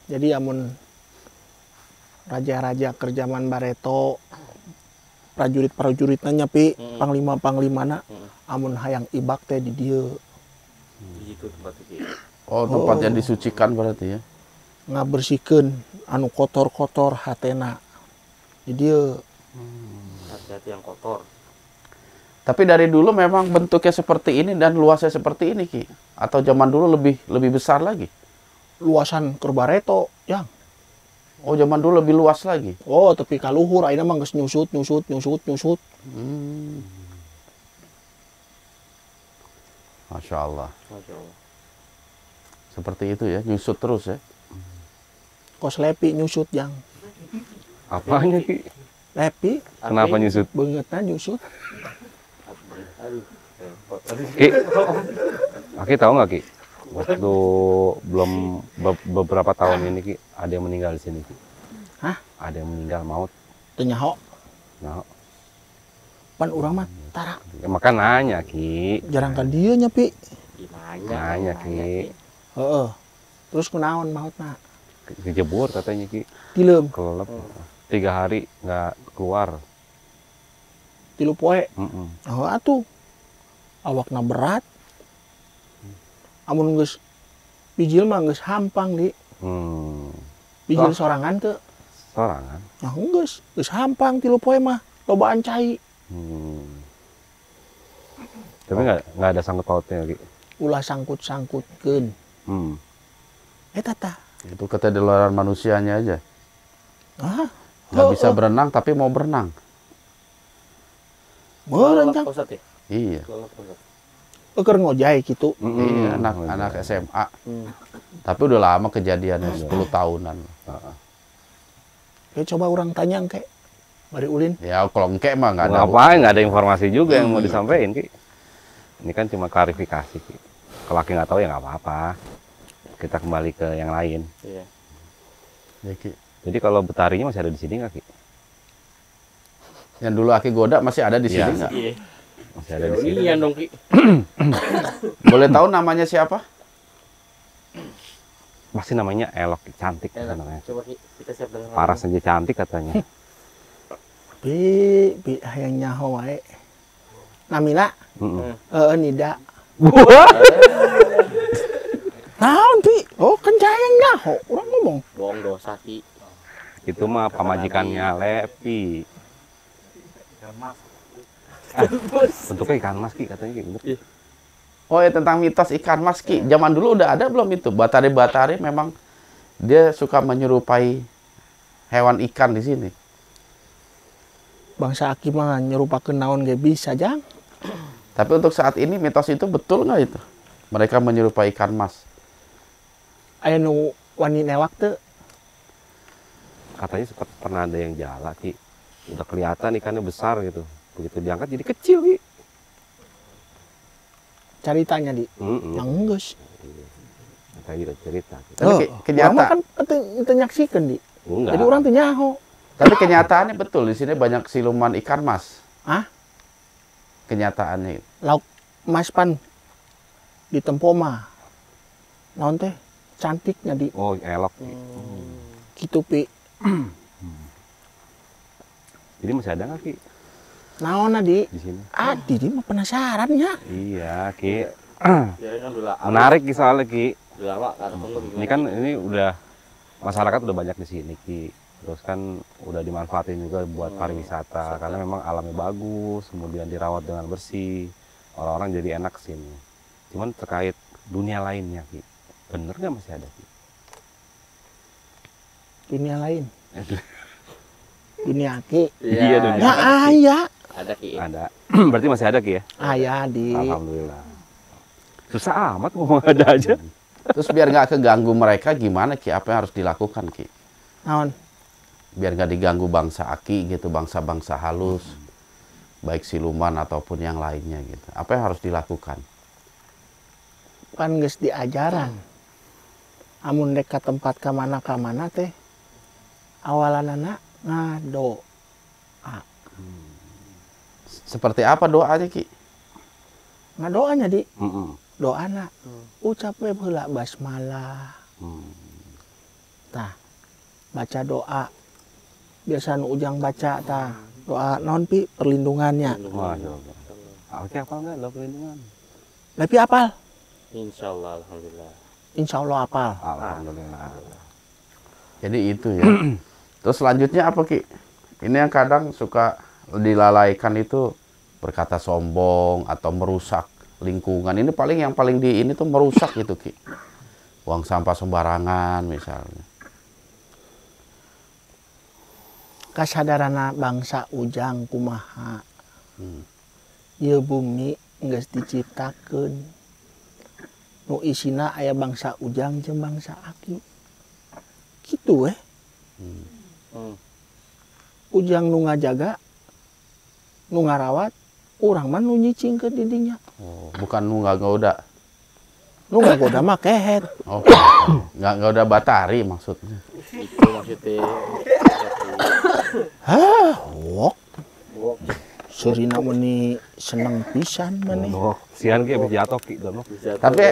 Jadi amun raja-raja kerjaman bareto, prajurit-prajuritna nyapi panglima-panglimana amun hayang ibak teh di dieu. Oh, tempat yang disucikan berarti ya. Ngabersihkeun anu kotor-kotor hatena. Jadi hati-hati yang kotor. Tapi dari dulu memang bentuknya seperti ini dan luasnya seperti ini, Ki. Atau zaman dulu lebih besar lagi. Luasan Kerbareto, yang. Oh, zaman dulu lebih luas lagi. Oh, tapi kaluhur ayeuna mah geus nyusut. Masya Allah. Seperti itu ya, nyusut terus ya. Kos lepi nyusut, yang. Apanya, Ki? Lepi. Kenapa nyusut? Beungeutna nyusut. Ki, Aki tahu nggak, Ki? Waktu belum beberapa tahun ini, Ki, ada yang meninggal di sini, Ki. Hah? Ada yang meninggal maut. Itu nyaho? Nyaho. Pan urang mah tara. Ya, maka nanya, Ki. Jarangkan dia nyapi. Nanya, Ki. Heeh. Terus kunaon maut, Mak? Kejebur katanya, Ki. Tilem. Kelelep. 3 hari nggak keluar. Tilu poe. Oh, atuh. Awakna berat. Amun geus pijil mah geus hampang, Di. Pijil sorangan teu? Sorangan. Nah, geus, geus hampang tilu poe mah, lobaan cai. Tapi enggak ada sangkut pautnya, Di. Ulah sangkut-sangkutkeun. Tata. Itu ketedelaran manusianya aja. Ah, nggak bisa berenang tapi mau berenang. Berenang. Iya. Eker ngojai gitu. Iya, anak-anak SMA. Tapi udah lama kejadiannya, 10 tahunan. Coba orang tanya Engke. Mari ulin. Ya, kalau Engke mah nggak ada. Ngapain, nggak ada informasi juga yang mau disampaikan, Ki. Ini kan cuma klarifikasi, Ki. Kalau Ki nggak tahu ya nggak apa-apa. Kita kembali ke yang lain. Iya. Ya, Ki. Jadi kalau betarinya masih ada di sini nggak, Ki? Yang dulu Aki goda masih ada di sini nggak? Iya. Masih ada di sini. Iya dong, Ki. Boleh tahu namanya siapa? Pasti namanya Elok, cantik kan namanya. Coba, Ki, kita siap dengan parah saja cantik katanya. Bi hayang nyaho wae. Namila? Heeh, Nida. Naon, Ki? Oh, kan hayang nyaho, orang ngomong. Bohong dosa, Ki. Itu mah pamajikannya Lepi. Bentuknya ikan mas, Ki, katanya gitu. Oh ya, tentang mitos ikan mas, Ki. Zaman dulu udah ada belum itu? Batari-batari memang dia suka menyerupai hewan ikan di sini. Bangsa Aki mah nyerupakeun naon ge bisa, Jang. Tapi untuk saat ini mitos itu betul nggak itu? Mereka menyerupai ikan mas. Aya nu wani newak teu? Katanya sempat pernah ada yang jala, Ki. Udah kelihatan ikannya besar gitu. Begitu diangkat jadi kecil, Ki. Ceritanya, Di. Yang enggeus. Tadi udah cerita. Tapi kenyataan kan kita nyaksikan, Di. Jadi orang tuh nyaho. Tapi kenyataannya betul di sini banyak siluman ikan mas. Hah? Kenyataannya. Lauk mas pan di Tempoma. Naon teh? Cantiknya, Di. Oh, Elok. Gitu, Pi. Jadi masih ada nggak, Ki? Naon, Adi? Di sini. Adi, dia mah penasaran ya? Iya, Ki. Menarik soalnya, Ki. Ini kan ini udah masyarakat udah banyak di sini, Ki. Terus kan udah dimanfaatin juga buat pariwisata karena memang alamnya bagus, kemudian dirawat dengan bersih, orang-orang jadi enak sini. Cuman terkait dunia lainnya, Ki, bener nggak masih ada, Ki? Dunia lain. Dunia Aki. Iya, dunia Aki. Aya. Ada, Ki. Ada. Berarti masih ada, Ki, ya? Aya, Di. Alhamdulillah. Susah amat ngomong ada aja. Terus biar nggak keganggu mereka gimana Ki? Apa yang harus dilakukan Ki? Naon? Biar nggak diganggu bangsa Aki gitu, bangsa-bangsa halus, baik siluman ataupun yang lainnya gitu. Apa yang harus dilakukan? Kan geus diajaran. Amun dek ka tempat kamana-kamana teh, awalanana ngadoa. Seperti apa doanya Ki? Ngadoanya di. Doana ucap we heula basmalah. Tah baca doa. Biasa nu ujang baca tah doa naon Pi perlindungannya. Oke apal enggak doa perlindungan? Tapi apal? Insyaallah alhamdulillah. Insyaallah apal. Alhamdulillah. Jadi itu ya. Terus selanjutnya apa Ki? Ini yang kadang suka dilalaikan itu berkata sombong atau merusak lingkungan. Ini paling yang paling di ini tuh merusak gitu Ki. Buang sampah sembarangan misalnya. Kasadarana bangsa ujang kumaha. Ieu bumi geus diciptakeun. Nu isina aya bangsa ujang jeung bangsa aki. Kitu weh. Ujang nu ngajaga, nu ngarawat, urang mah nu nyicingkeun di dinya. Oh, bukan nu ngagauda. Nu ngagauda mah kehet. Oh. Ngagauda batari maksudnya. Itu maksudnya. Hah, wok. Surina meni seneng pisan maneh. Oh, sian ge jatuh ki dono. Tapi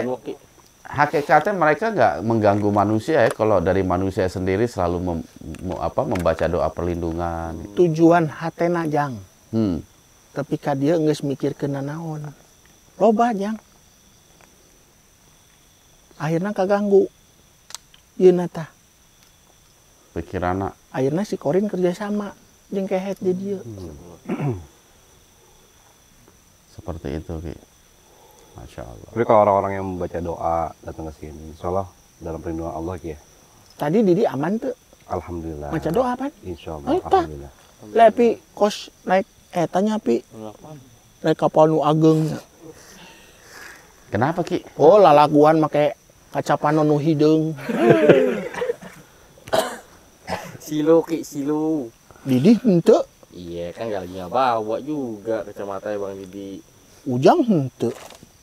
hakikatnya mereka nggak mengganggu manusia ya, kalau dari manusia sendiri selalu membaca doa perlindungan. Tujuan hatena jang. Tapi dia nggak mikir kena naon. Loba jang. Akhirnya kaganggu. Ieu na tah. Pikirana. Akhirnya si Korin kerjasama. Jeung kehet di dia. Seperti itu Ki. Masya Allah. Tapi kalau orang-orang yang membaca doa datang ke sini, insya Allah dalam perlindungan Allah Ki ya. Tadi Didi aman tuh. Alhamdulillah. Baca doa apa? Insya Allah. Alhamdulillah. Lepi kos naik. Tanya Pi, naik kapal nu ageng. Kenapa Ki? Oh lalaguan pakai kacapan nu hidung. Silu Ki, silu. Didi henteu. Iya kan galinya bawa juga kacamata Bang Didi. Ujang henteu.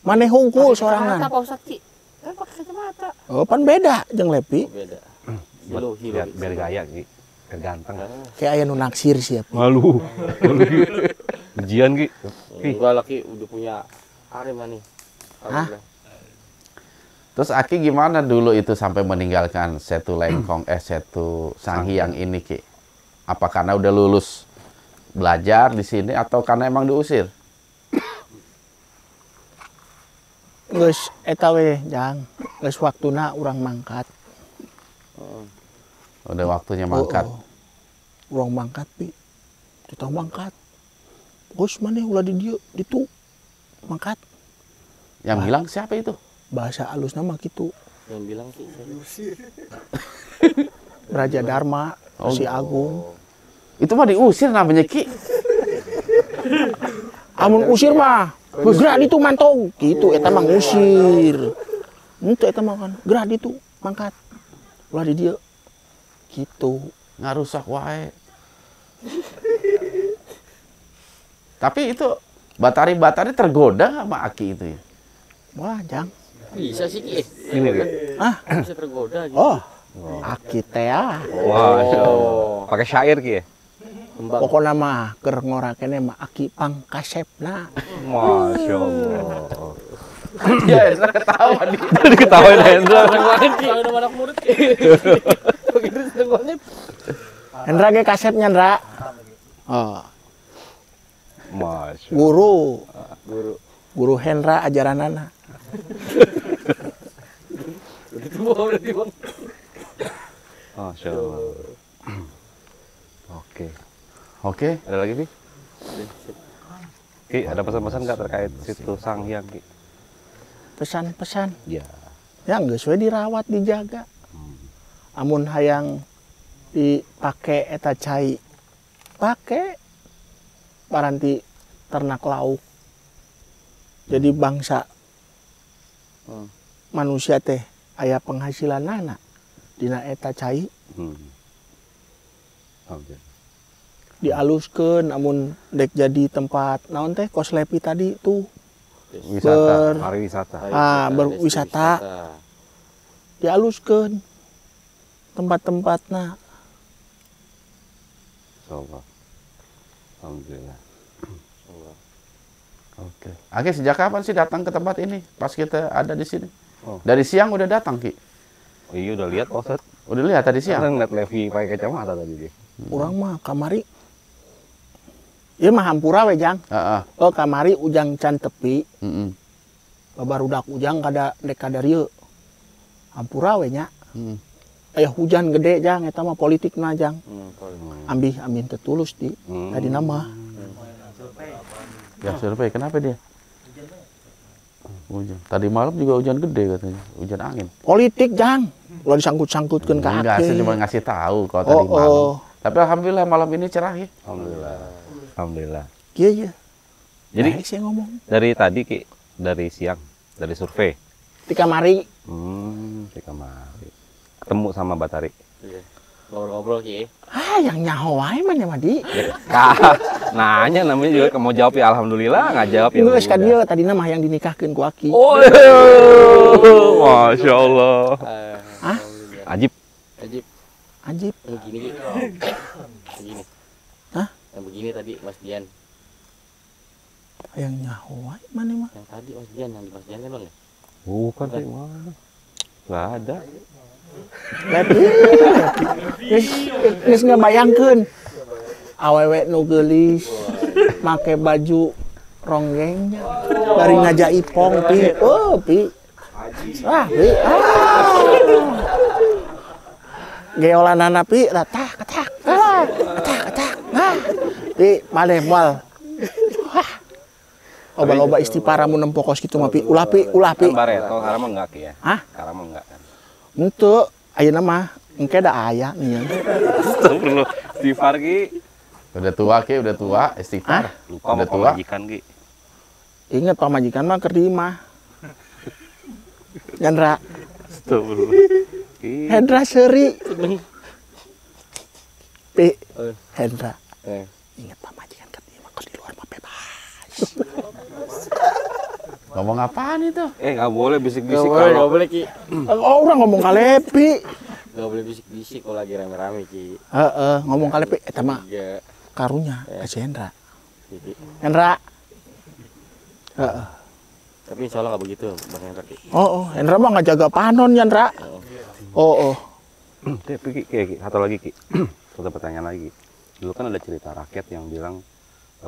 Maneh hungkul sorangan. Kacamata Pak Ustadz Ki. Kan pakai kacamata. Oh pan beda jeung Lepi. Oh, beda. Silu hilang bergaya Ki. Ganteng kayak ayah nu naksir siapa malu ujian Ki gua laki udah punya arema nih. Terus Aki gimana dulu itu sampai meninggalkan Setu Lengkong Setu Sanghyang ini Ki? Apa karena udah lulus belajar di sini atau karena emang diusir? Geus eta we jang geus waktuna urang mangkat. Udah waktunya mangkat. Urang mangkat Pi. Kita mangkat. Gus maneh ulah di dieu ditu mangkat. Yang bilang siapa itu? Bahasa alusna mah kitu. Yang bilang Ki diusir. Raja Dharma, Resi Agung. Itu mah diusir namanya Ki. Amun usir mah gerah ditu mantong. Gitu eta mah ngusir. Henteu eta mah kan gerah ditu mangkat. Ulah di dieu. Gitu ngarusak wae. Tapi itu batari-batari tergoda sama Aki itu ya? Wah jang bisa sih Ki ini kan? Bisa tergoda gitu. Aki teh pakai syair Ki ya? Pokoknya mah keur ngorakeun mah Aki pangkasepna. Masya Allah. Ya Hendra ketawa nih. Diketawain Hendra. Udah anak murid Ki. Hendra ge kasetnya Hendra. Guru. Guru Hendra ajaranana. Oke. Oke, ada lagi Ki? Ki, ada pesan-pesan enggak terkait Situ Sanghyang Ki? Pesan-pesan. Ya. Yang geus we dirawat, dijaga. Amun hayang dipake eta cai pake paranti ternak lauk. Jadi bangsa manusia teh aya penghasilan anak dina eta cai. Okay. Dialuskeun namun dek jadi tempat naon teh koslepi tadi tuh wisata, pariwisata. Berwisata. Dialuskeun tempat-tempatna. Insyaallah. Alhamdulillah. Insyaallah. Oke. Oke, sejak kapan sih datang ke tempat ini? Pas kita ada di sini. Oh. Dari siang udah datang, Ki. Oh, iya udah lihat, Ustaz. Udah lihat tadi siang. Orang lihat Levi pakai kacamata tadi dia. Urang mah kamari. Ieu mah hampura we, Jang. Heeh. Oh, kamari ujang can tepi. Heeh. Babarudak ujang kada deka darieu. Hampura we nya. Heeh. Aya hujan gede, Jang, eta mah politikna, Jang. Ambih amin teu tulus di tadi nama. Ya survei kenapa dia? Hujan. Tadi malam juga hujan gede katanya, hujan angin. Politik, Jang. Lo disangkut-sangkutkeun ka hati. Enggak, saya cuma ngasih tahu kalau tadi malam. Tapi alhamdulillah malam ini cerah ya. Alhamdulillah. Alhamdulillah. Iya, iya. Jadi saya ngomong. Dari tadi Ki, dari siang, dari survei. Di kamari. Di kamari. Ketemu sama Batari. Iya. Ngobrol-ngobrol Ki. Ah, yang nyaho wae mah nya Madi. Nanya namanya juga mau jawab ya alhamdulillah nggak jawab ya. Nulis kan dia tadi nama yang dinikahkan ku Aki. Oh, masya Allah. Ah, ajib. Ajib. Ajib. Begini. Begini. Hah? Yang begini tadi Mas Dian. Yang nyaho wae mana mah? Yang tadi Mas Dian, yang di Mas Dian kan Bang ya? Bukan teh mah. Enggak ada. Lepi. Geus ngebayangkeun. Awewe nu geulis make baju ronggengnya dari ngajak ipong Pi. Oh, Pi. Wah, Pi. Geolanana Pi ratah katak. Katak katak. Nah, Pi male moal. Wah. Oba-oba istighfar mun nempokos kitu mah Pi. Ulah Pi, ulah Pi. Bareto karama enggak ya? Hah? Karama enggak kan. Henteu ayeuna mah engke da aya nya. Astagfirullah. Istighfar Ki. Udah tua Ki, udah tua istighfar. Lupa udah tua. Majikan Ki. Ingat Pak majikan mah keur di imah. Hendra. Astagfirullah. Hendra Seri. Pi. Hendra. Ingat Pak majikan keur di imah, keur di luar mah bebas. Ngomong apaan itu? Enggak boleh bisik-bisik. Enggak boleh Ki. Orang ngomong ka Lepi. Gak boleh bisik-bisik kalau lagi rame-rame Ki. Ngomong kali Pi, eta mah karunya ke si Hendra. Hendra. Tapi insya Allah gak begitu Bang Hendra Ki. Hendra mah gak jaga panon ya Hendra. Tapi Ki, satu lagi Ki, satu pertanyaan lagi. Dulu kan ada cerita rakyat yang bilang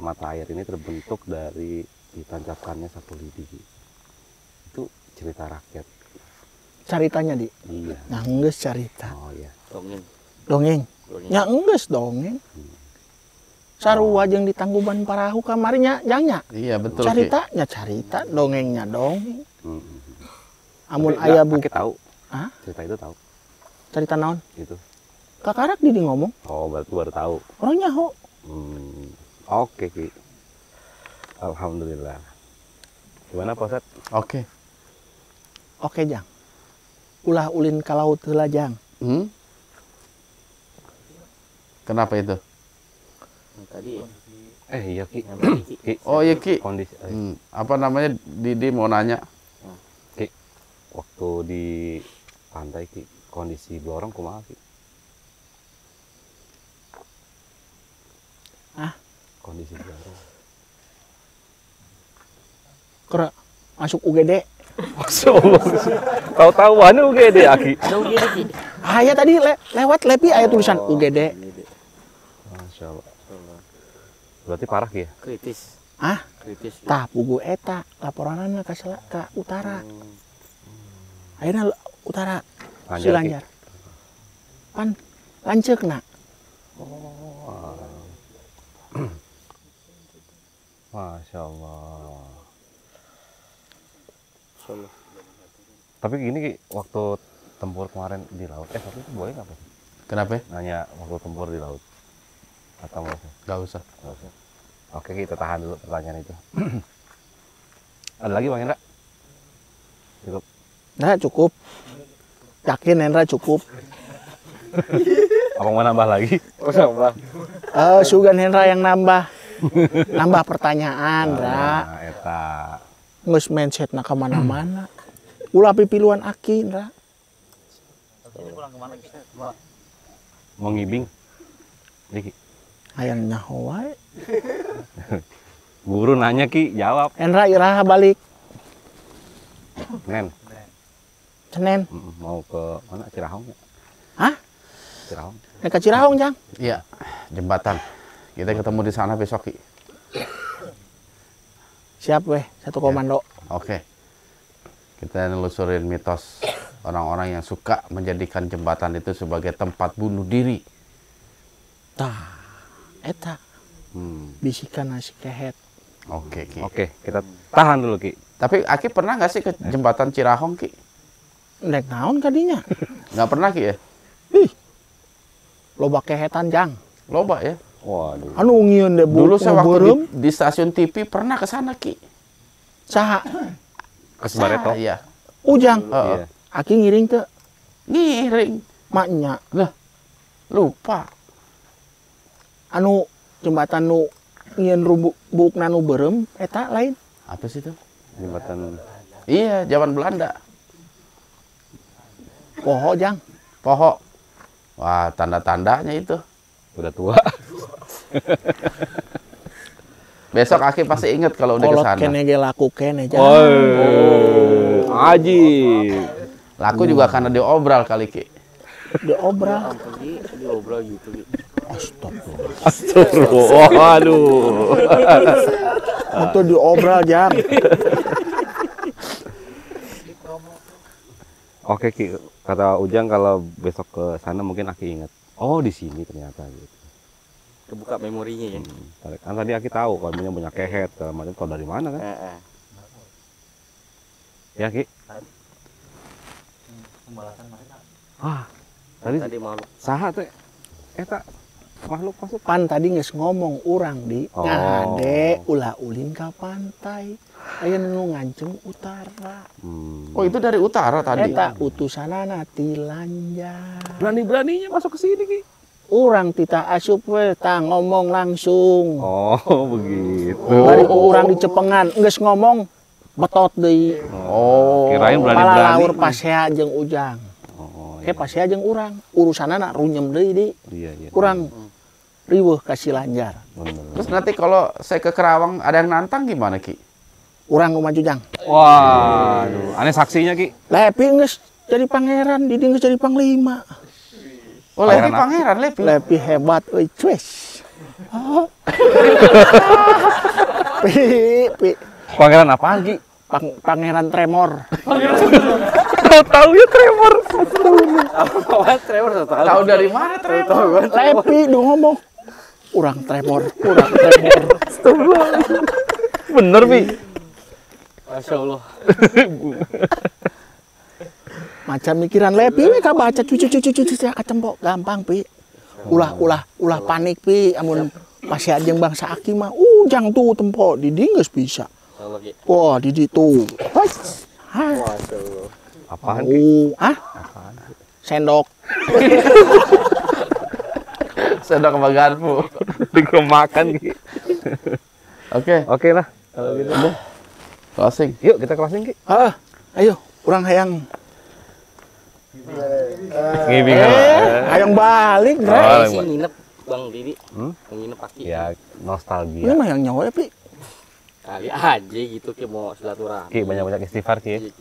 mata air ini terbentuk dari ditancapkannya satu lidi. Itu cerita rakyat. Ceritanya di? Iya. Nah, enggeus cerita. Oh iya. Dongeng. Dongeng. Nya enggeus dongeng. Sarua jeung ditangguban parahu kamari nya jangnya. Iya, betul. Ceritanya cerita, dongengnya dongeng. Amun aya buku. Kita tahu. Hah? Cerita itu tahu. Cerita naon? Itu. Kakarek Didi ngomong. Oh, berarti baru tahu. Orang nyaho. Oke, Ki. Alhamdulillah. Gimana Pak Ustaz? Oke. Oke, Jang. Ulah ulin ka laut heula Jang. Kenapa itu? Tadi. Iya Ki. Oh iya Ki. Kondisi. Apa namanya? Didi mau nanya. Ki. Waktu di pantai Ki, kondisi borong kumaha Ki? Ah, kondisi borong. Kera masuk UGD. Tahu-tahu anu UGD Aki. Ah ya tadi lewat Lepi aya tulisan UGD. Masya Allah. Berarti parah ya? Kritis. Ah? Kritis. Tah buku eta laporananna ka utara. Ayeuna utara Cilanjar. Pan lanceukna. Oh. Masya Allah. Tapi gini Ki, waktu tempur kemarin di laut, tapi itu boleh nggak Pak? Kenapa? Nanya waktu tempur di laut atau nggak usah? Nggak usah. Oke Ki, kita tahan dulu pertanyaan itu. Ada lagi Bang Indra? Cukup? Nah cukup. Yakin Hendra cukup. Abang mau nambah lagi? Sugan Hendra yang nambah. Nambah pertanyaan, Ra. Eta. Nges mindset na kemana-mana. Ulah pipiluan aki, Ra. Mau ngibing? Diki. Hayang nyaho wae. Guru nanya ki, jawab. Hendra iraha balik. Nen. Senin. Mau ke mana? Cirahong ya? Hah? Cirahong. Ke Cirahong, Jang? Iya. Jembatan. Kita ketemu di sana besok, Ki. Siap, weh. Satu komando. Ya. Oke. Kita nelusurin mitos orang-orang yang suka menjadikan jembatan itu sebagai tempat bunuh diri. Tah. Eta. Bisikan nasi kehet. Oke, Ki. Oke, kita tahan dulu, Ki. Tapi Aki pernah nggak sih ke jembatan Cirahong, Ki? Nek naon kadinya? Nggak pernah, Ki, ya? Ih, loba kehetan, Jang. Loba, ya? Waduh. Anu ngieun deh, dulu saya waktu di stasiun TV pernah ke sana, Ki. Saha? Ke Sebareto? Iya. Ujang. Iya. Aki ngiring ke? Ngiring. Maknya. Lah, lupa. Anu jembatan nu ngieun bukna nu beureum, eta lain. Apa sih itu? Jembatan. Iya, zaman Belanda. Poho, Jang. Poho. Wah, tanda-tandanya itu. Udah tua. Besok Aki pasti inget kalau udah kesana. Kolot kene ge laku kene, Jang. Oh, aji. Laku juga karena diobral kali, Ki. Diobral? Diobral gitu. Astagfirullah. Astagfirullah. Waduh. Itu diobral, Jang. Oke, Ki, kata Ujang kalau besok ke sana mungkin Aki ingat. Oh, di sini ternyata gitu. Kebuka memorinya ya. Kan tadi Aki tahu kalau punya kehet, macam kalau dari mana kan? Ya, Ki. Wah, tadi makhluk. Saha teh? Eta makhluk masuk. Pan tadi nges ngomong urang di ngade ulah ulin ka pantai. Ayo nu ngancung utara. Oh, itu dari utara tadi. Eta utusanana ti lanjang. Berani-beraninya masuk ke sini, Ki. Urang tita asup we ta ngomong langsung. Oh, begitu. Bari urang di Cepengan geus ngomong betot deui. Oh, kirain berani-berani. Malah laur pasea jeung Ujang. Oh, iya. Pasea jeung urang. Urusanana runyem deui di. Iya. Urang riweuh ka Silanjar. Terus nanti kalau saya ke Karawang ada yang nantang gimana, Ki? Urang maju, Jang. Wah, aduh. Aneh saksinya, Ki. Lepi nges jadi pangeran, Didi nges jadi panglima. Oh, Lepi pangeran, Lepi. Lepi hebat, woi, cues. Pi. Pangeran apaan, Ki? Pangeran Tremor. Tahu ya Tremor. Tremor tahu dari mana Tremor? Lepi dong ngomong. Urang Tremor, urang Tremor. Bener, Pi. Masya Allah. Macam mikiran Lepi, Pi baca cucu kacembok gampang, Pi. Ulah panik, Pi. Amun masih aja bangsa Aki mah, Ujang tuh tempo Didi nggak bisa. Wah, Didi tuh. Apaan? Ah? Sendok. Sendok sama garpu. Dikemakan. Oke lah. Kalau gitu udah. Closing. Yuk kita closing, Ki. Ayo, urang hayang. Ngibing. Hayang balik, Dra. Sing nginep Bang Didi. Nginep Aki. Ya, nostalgia. Ini mah yang nyawa, Pi. Kali aja gitu, Ki, mau silaturahmi. Ki, banyak-banyak istighfar, Ki.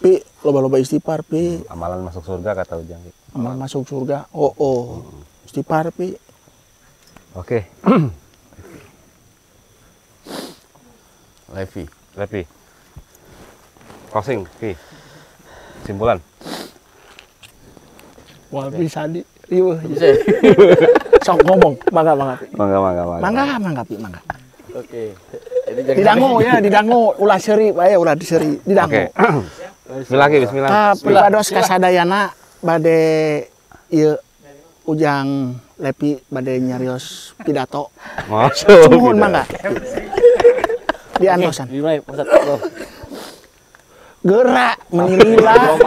Pi, loba-loba istighfar, Pi. Amalan masuk surga kata Ujang, Ki. Amalan masuk surga. Oh. Istighfar, Pi. Oke. Lepi. Closing, Ki. Simpulan. Wabi Sandi, riuh. Sok ngomong, mangga. Oke. Didangu ya, didangu. Ulah seri, ayo ulah diseri. Didangu. Bismillah, Ki, bismillah. Pribados kasadayana bade ieu Ujang Lepi bade nyarios pidato. Masuk. Suhun mangga. Di antosan. gerak menilai.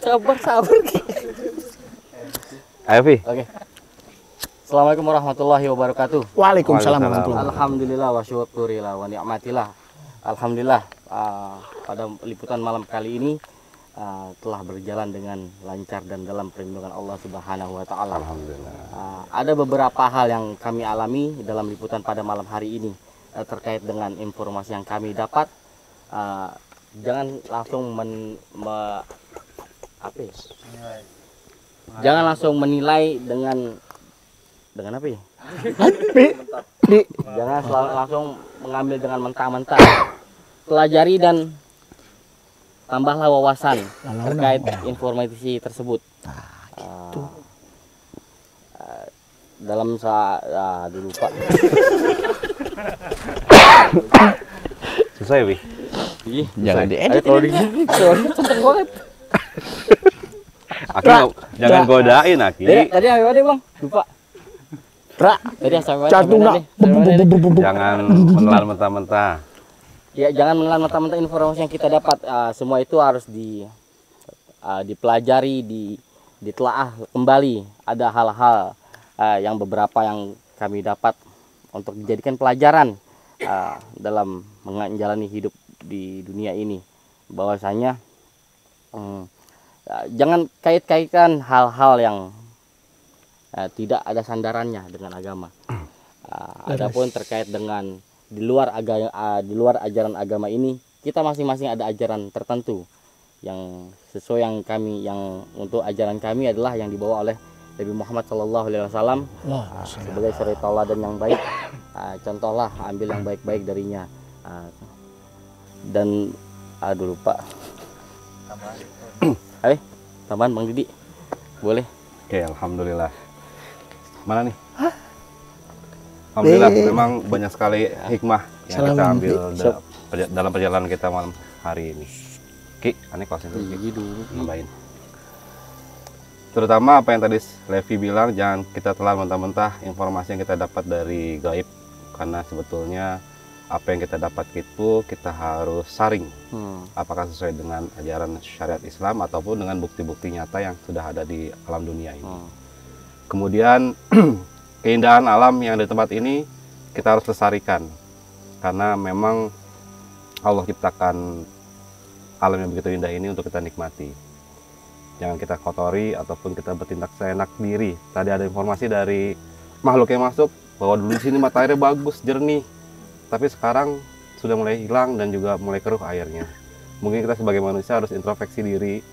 Sabar. Ayo, Fi. Oke. Assalamualaikum warahmatullahi wabarakatuh. Waalaikumsalam warahmatullahi wabarakatuh. Alhamdulillah wa syukurillah wa ni'matillah. Alhamdulillah pada liputan malam kali ini telah berjalan dengan lancar dan dalam perlindungan Allah Subhanahu wa taala. Alhamdulillah. Ada beberapa hal yang kami alami dalam liputan pada malam hari ini terkait dengan informasi yang kami dapat. Jangan langsung jangan langsung menilai dengan apa ya? Jangan langsung mengambil dengan mentah-mentah. Pelajari dan tambahlah wawasan terkait informasi tersebut. Dalam saat dilupa. Susah ya, Bi? Jangan diedit. Aki, jangan godain, Aki. Tadi apa deh, Bang? Lupa. Jangan menelan mentah-mentah. Ya, jangan menelan mentah-mentah informasi yang kita dapat. Semua itu harus dipelajari, ditelaah kembali. Ada hal-hal yang beberapa yang kami dapat untuk dijadikan pelajaran dalam menjalani hidup di dunia ini. Bahwasanya jangan kait-kaitkan hal-hal yang tidak ada sandarannya dengan agama. Adapun terkait dengan di luar ajaran agama ini, kita masing-masing ada ajaran tertentu yang sesuai yang untuk ajaran kami adalah yang dibawa oleh Nabi Muhammad SAW sebagai suri tauladan yang baik. Contohlah, ambil yang baik-baik darinya. Dan aduh lupa. Tambahan Bang Didi, boleh? Oke, alhamdulillah. Mana nih? Hah? Alhamdulillah, memang banyak sekali hikmah yang kita ambil dalam perjalanan kita malam hari ini. Ki, aneh kelasnya dulu nambahin. Terutama apa yang tadi Levi bilang, jangan kita telan mentah-mentah informasi yang kita dapat dari gaib. Karena sebetulnya apa yang kita dapat itu kita harus saring. Apakah sesuai dengan ajaran syariat Islam ataupun dengan bukti-bukti nyata yang sudah ada di alam dunia ini. Kemudian keindahan alam yang ada di tempat ini kita harus lestarikan, karena memang Allah ciptakan alam yang begitu indah ini untuk kita nikmati. Jangan kita kotori ataupun kita bertindak seenak diri. Tadi ada informasi dari makhluk yang masuk bahwa dulu di sini mata airnya bagus, jernih, tapi sekarang sudah mulai hilang dan juga mulai keruh airnya. Mungkin kita sebagai manusia harus introspeksi diri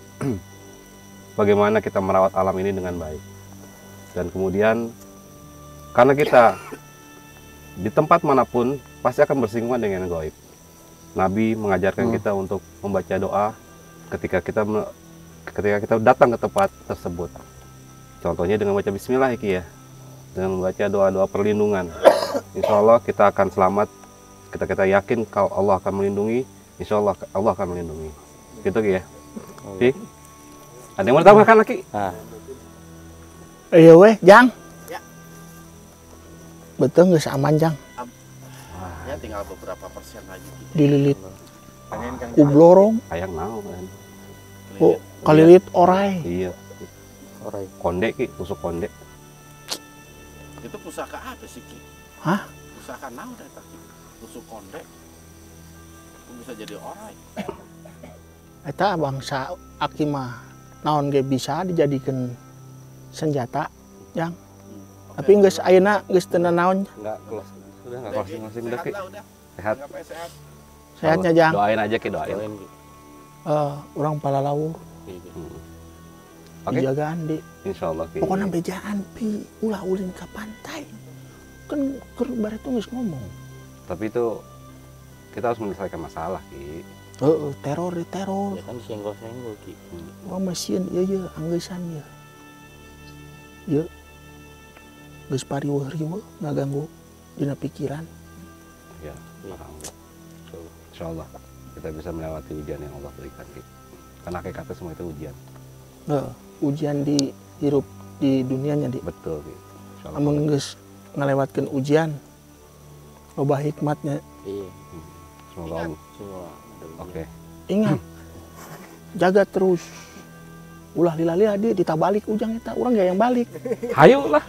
bagaimana kita merawat alam ini dengan baik. Dan kemudian karena kita di tempat manapun pasti akan bersinggungan dengan gaib. Nabi mengajarkan kita untuk membaca doa ketika kita datang ke tempat tersebut. Contohnya dengan baca bismillah, Iki ya. Dengan membaca doa-doa perlindungan. Insya Allah kita akan selamat. Kita yakin kalau Allah akan melindungi, insya Allah Allah akan melindungi. Gitu, Ki ya. Ki? Ada yang mau ditambahkan, Ki? Iya weh, Jang. Ya. Betul nggak aman, Jang? Ya tinggal beberapa persen lagi. Dililit. Kublorong. Ayang mau kan. Oh, kelilit orai. Iya. Orai. Konde, Ki, tusuk konde. Itu pusaka apa sih, Ki? Hah? Pusaka nang data, Ki. Tusuk konde. Itu bisa jadi orai. Eta bangsa akimah naon ge bisa dijadikan senjata, Jang. Tapi nggak ayeuna nggak tenan naon. Nggak kelas, sudah nggak kelas masing-masing udah, Ki. Sehat. Sehatnya, Jang. Doain aja, Ki, doain. Orang palalawur. Oke. Jagaan, Di. Insyaallah, Ki. Pokoknya bejaan, Pi. Ulah ulin ke pantai. Kan barat tuh nggak ngomong. Tapi itu kita harus menyelesaikan masalah, Ki. Teror. Ya kan senggol-senggol, Ki. Wah, masieun ieu anggesan ya. Ya, geus pariweuh-riweuh ngaganggu dina pikiran. Ya, insyaallah kita bisa melewati ujian yang Allah berikan. Karena hakikatnya semua itu ujian. Ujian di hirup di dunianya, Di. Betul, Ki. Amun geus ngalewatkeun ujian, loba hikmatnya. Iya. Semoga Allah. Oke. Ingat, jaga terus. Ulah lila-lila dia ditabalik ujang kita, orang gak yang balik. Hayu lah.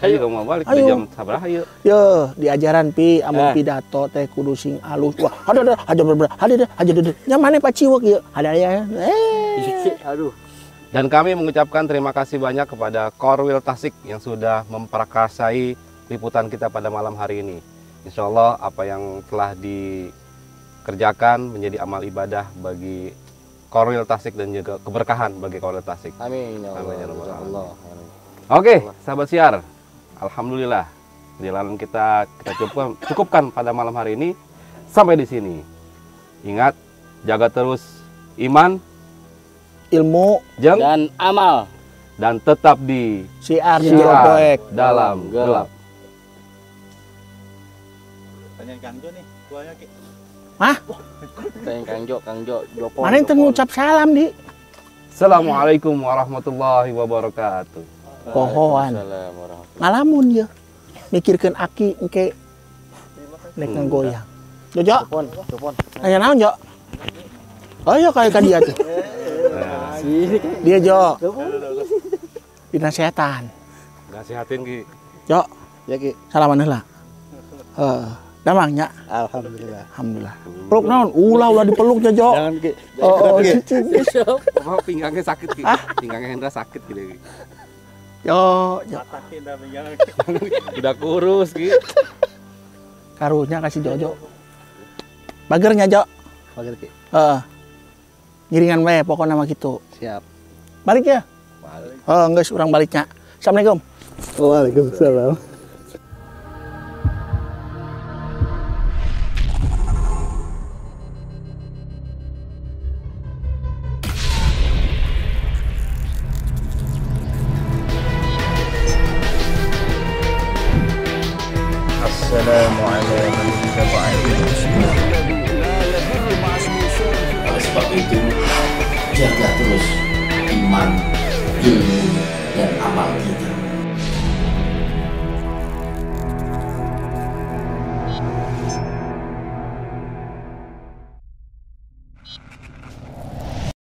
Hayu kamu balik di jam sabarah hayu. Yo, diajaran pi amun pidato teh kudu sing alus. Wah, ada aja bener. Ada aja dede. Nya mane paciwek ye? Ada ya. Aduh. Dan kami mengucapkan terima kasih banyak kepada Korwil Tasik yang sudah memperkasai liputan kita pada malam hari ini. Insya Allah apa yang telah dikerjakan menjadi amal ibadah bagi Korwil Tasik dan juga keberkahan bagi Korwil Tasik. Amin. Ya Allah. Amin ya Allah. Allah. Amin. Oke, sahabat siar. Alhamdulillah perjalanan kita cukupkan pada malam hari ini sampai di sini. Ingat, jaga terus iman, ilmu, dan amal, dan tetap di Syiar Dalam Gelap. Tanyain Kang Jo nih, tuanya Ki. Hah? Tanyain Kang Jo, Jopo. Mana yang ngucap salam, Di? Assalamualaikum warahmatullahi wabarakatuh. Kohoan. Ngalamun ya. Mikirkeun aki engke nek nggoyang. Jo Jo. Aya naon Jo? Ayo ka dia tuh. Dia Jo. Pinasetan. Nasihatin Ki. Jo. Ya Ki. Salaman heula. Heeh. Damangnya. Alhamdulillah. Alhamdulillah. Peluk naon? Ulah dipeluknya Jo. Jangan Ki. Oh, siap. Apa pinggangnya sakit Ki? Pinggangnya Hendra sakit Ki. Yo, udah kurus gitu. Karunya kasih Jojo. Bagernya Jo. Bager Ki. Ngiringan wae pokoknya mah gitu. Siap. Balik ya? Balik. Oh, enggak urang baliknya. Assalamualaikum. Waalaikumsalam. Oleh sebab itu, jaga terus iman, ilmu,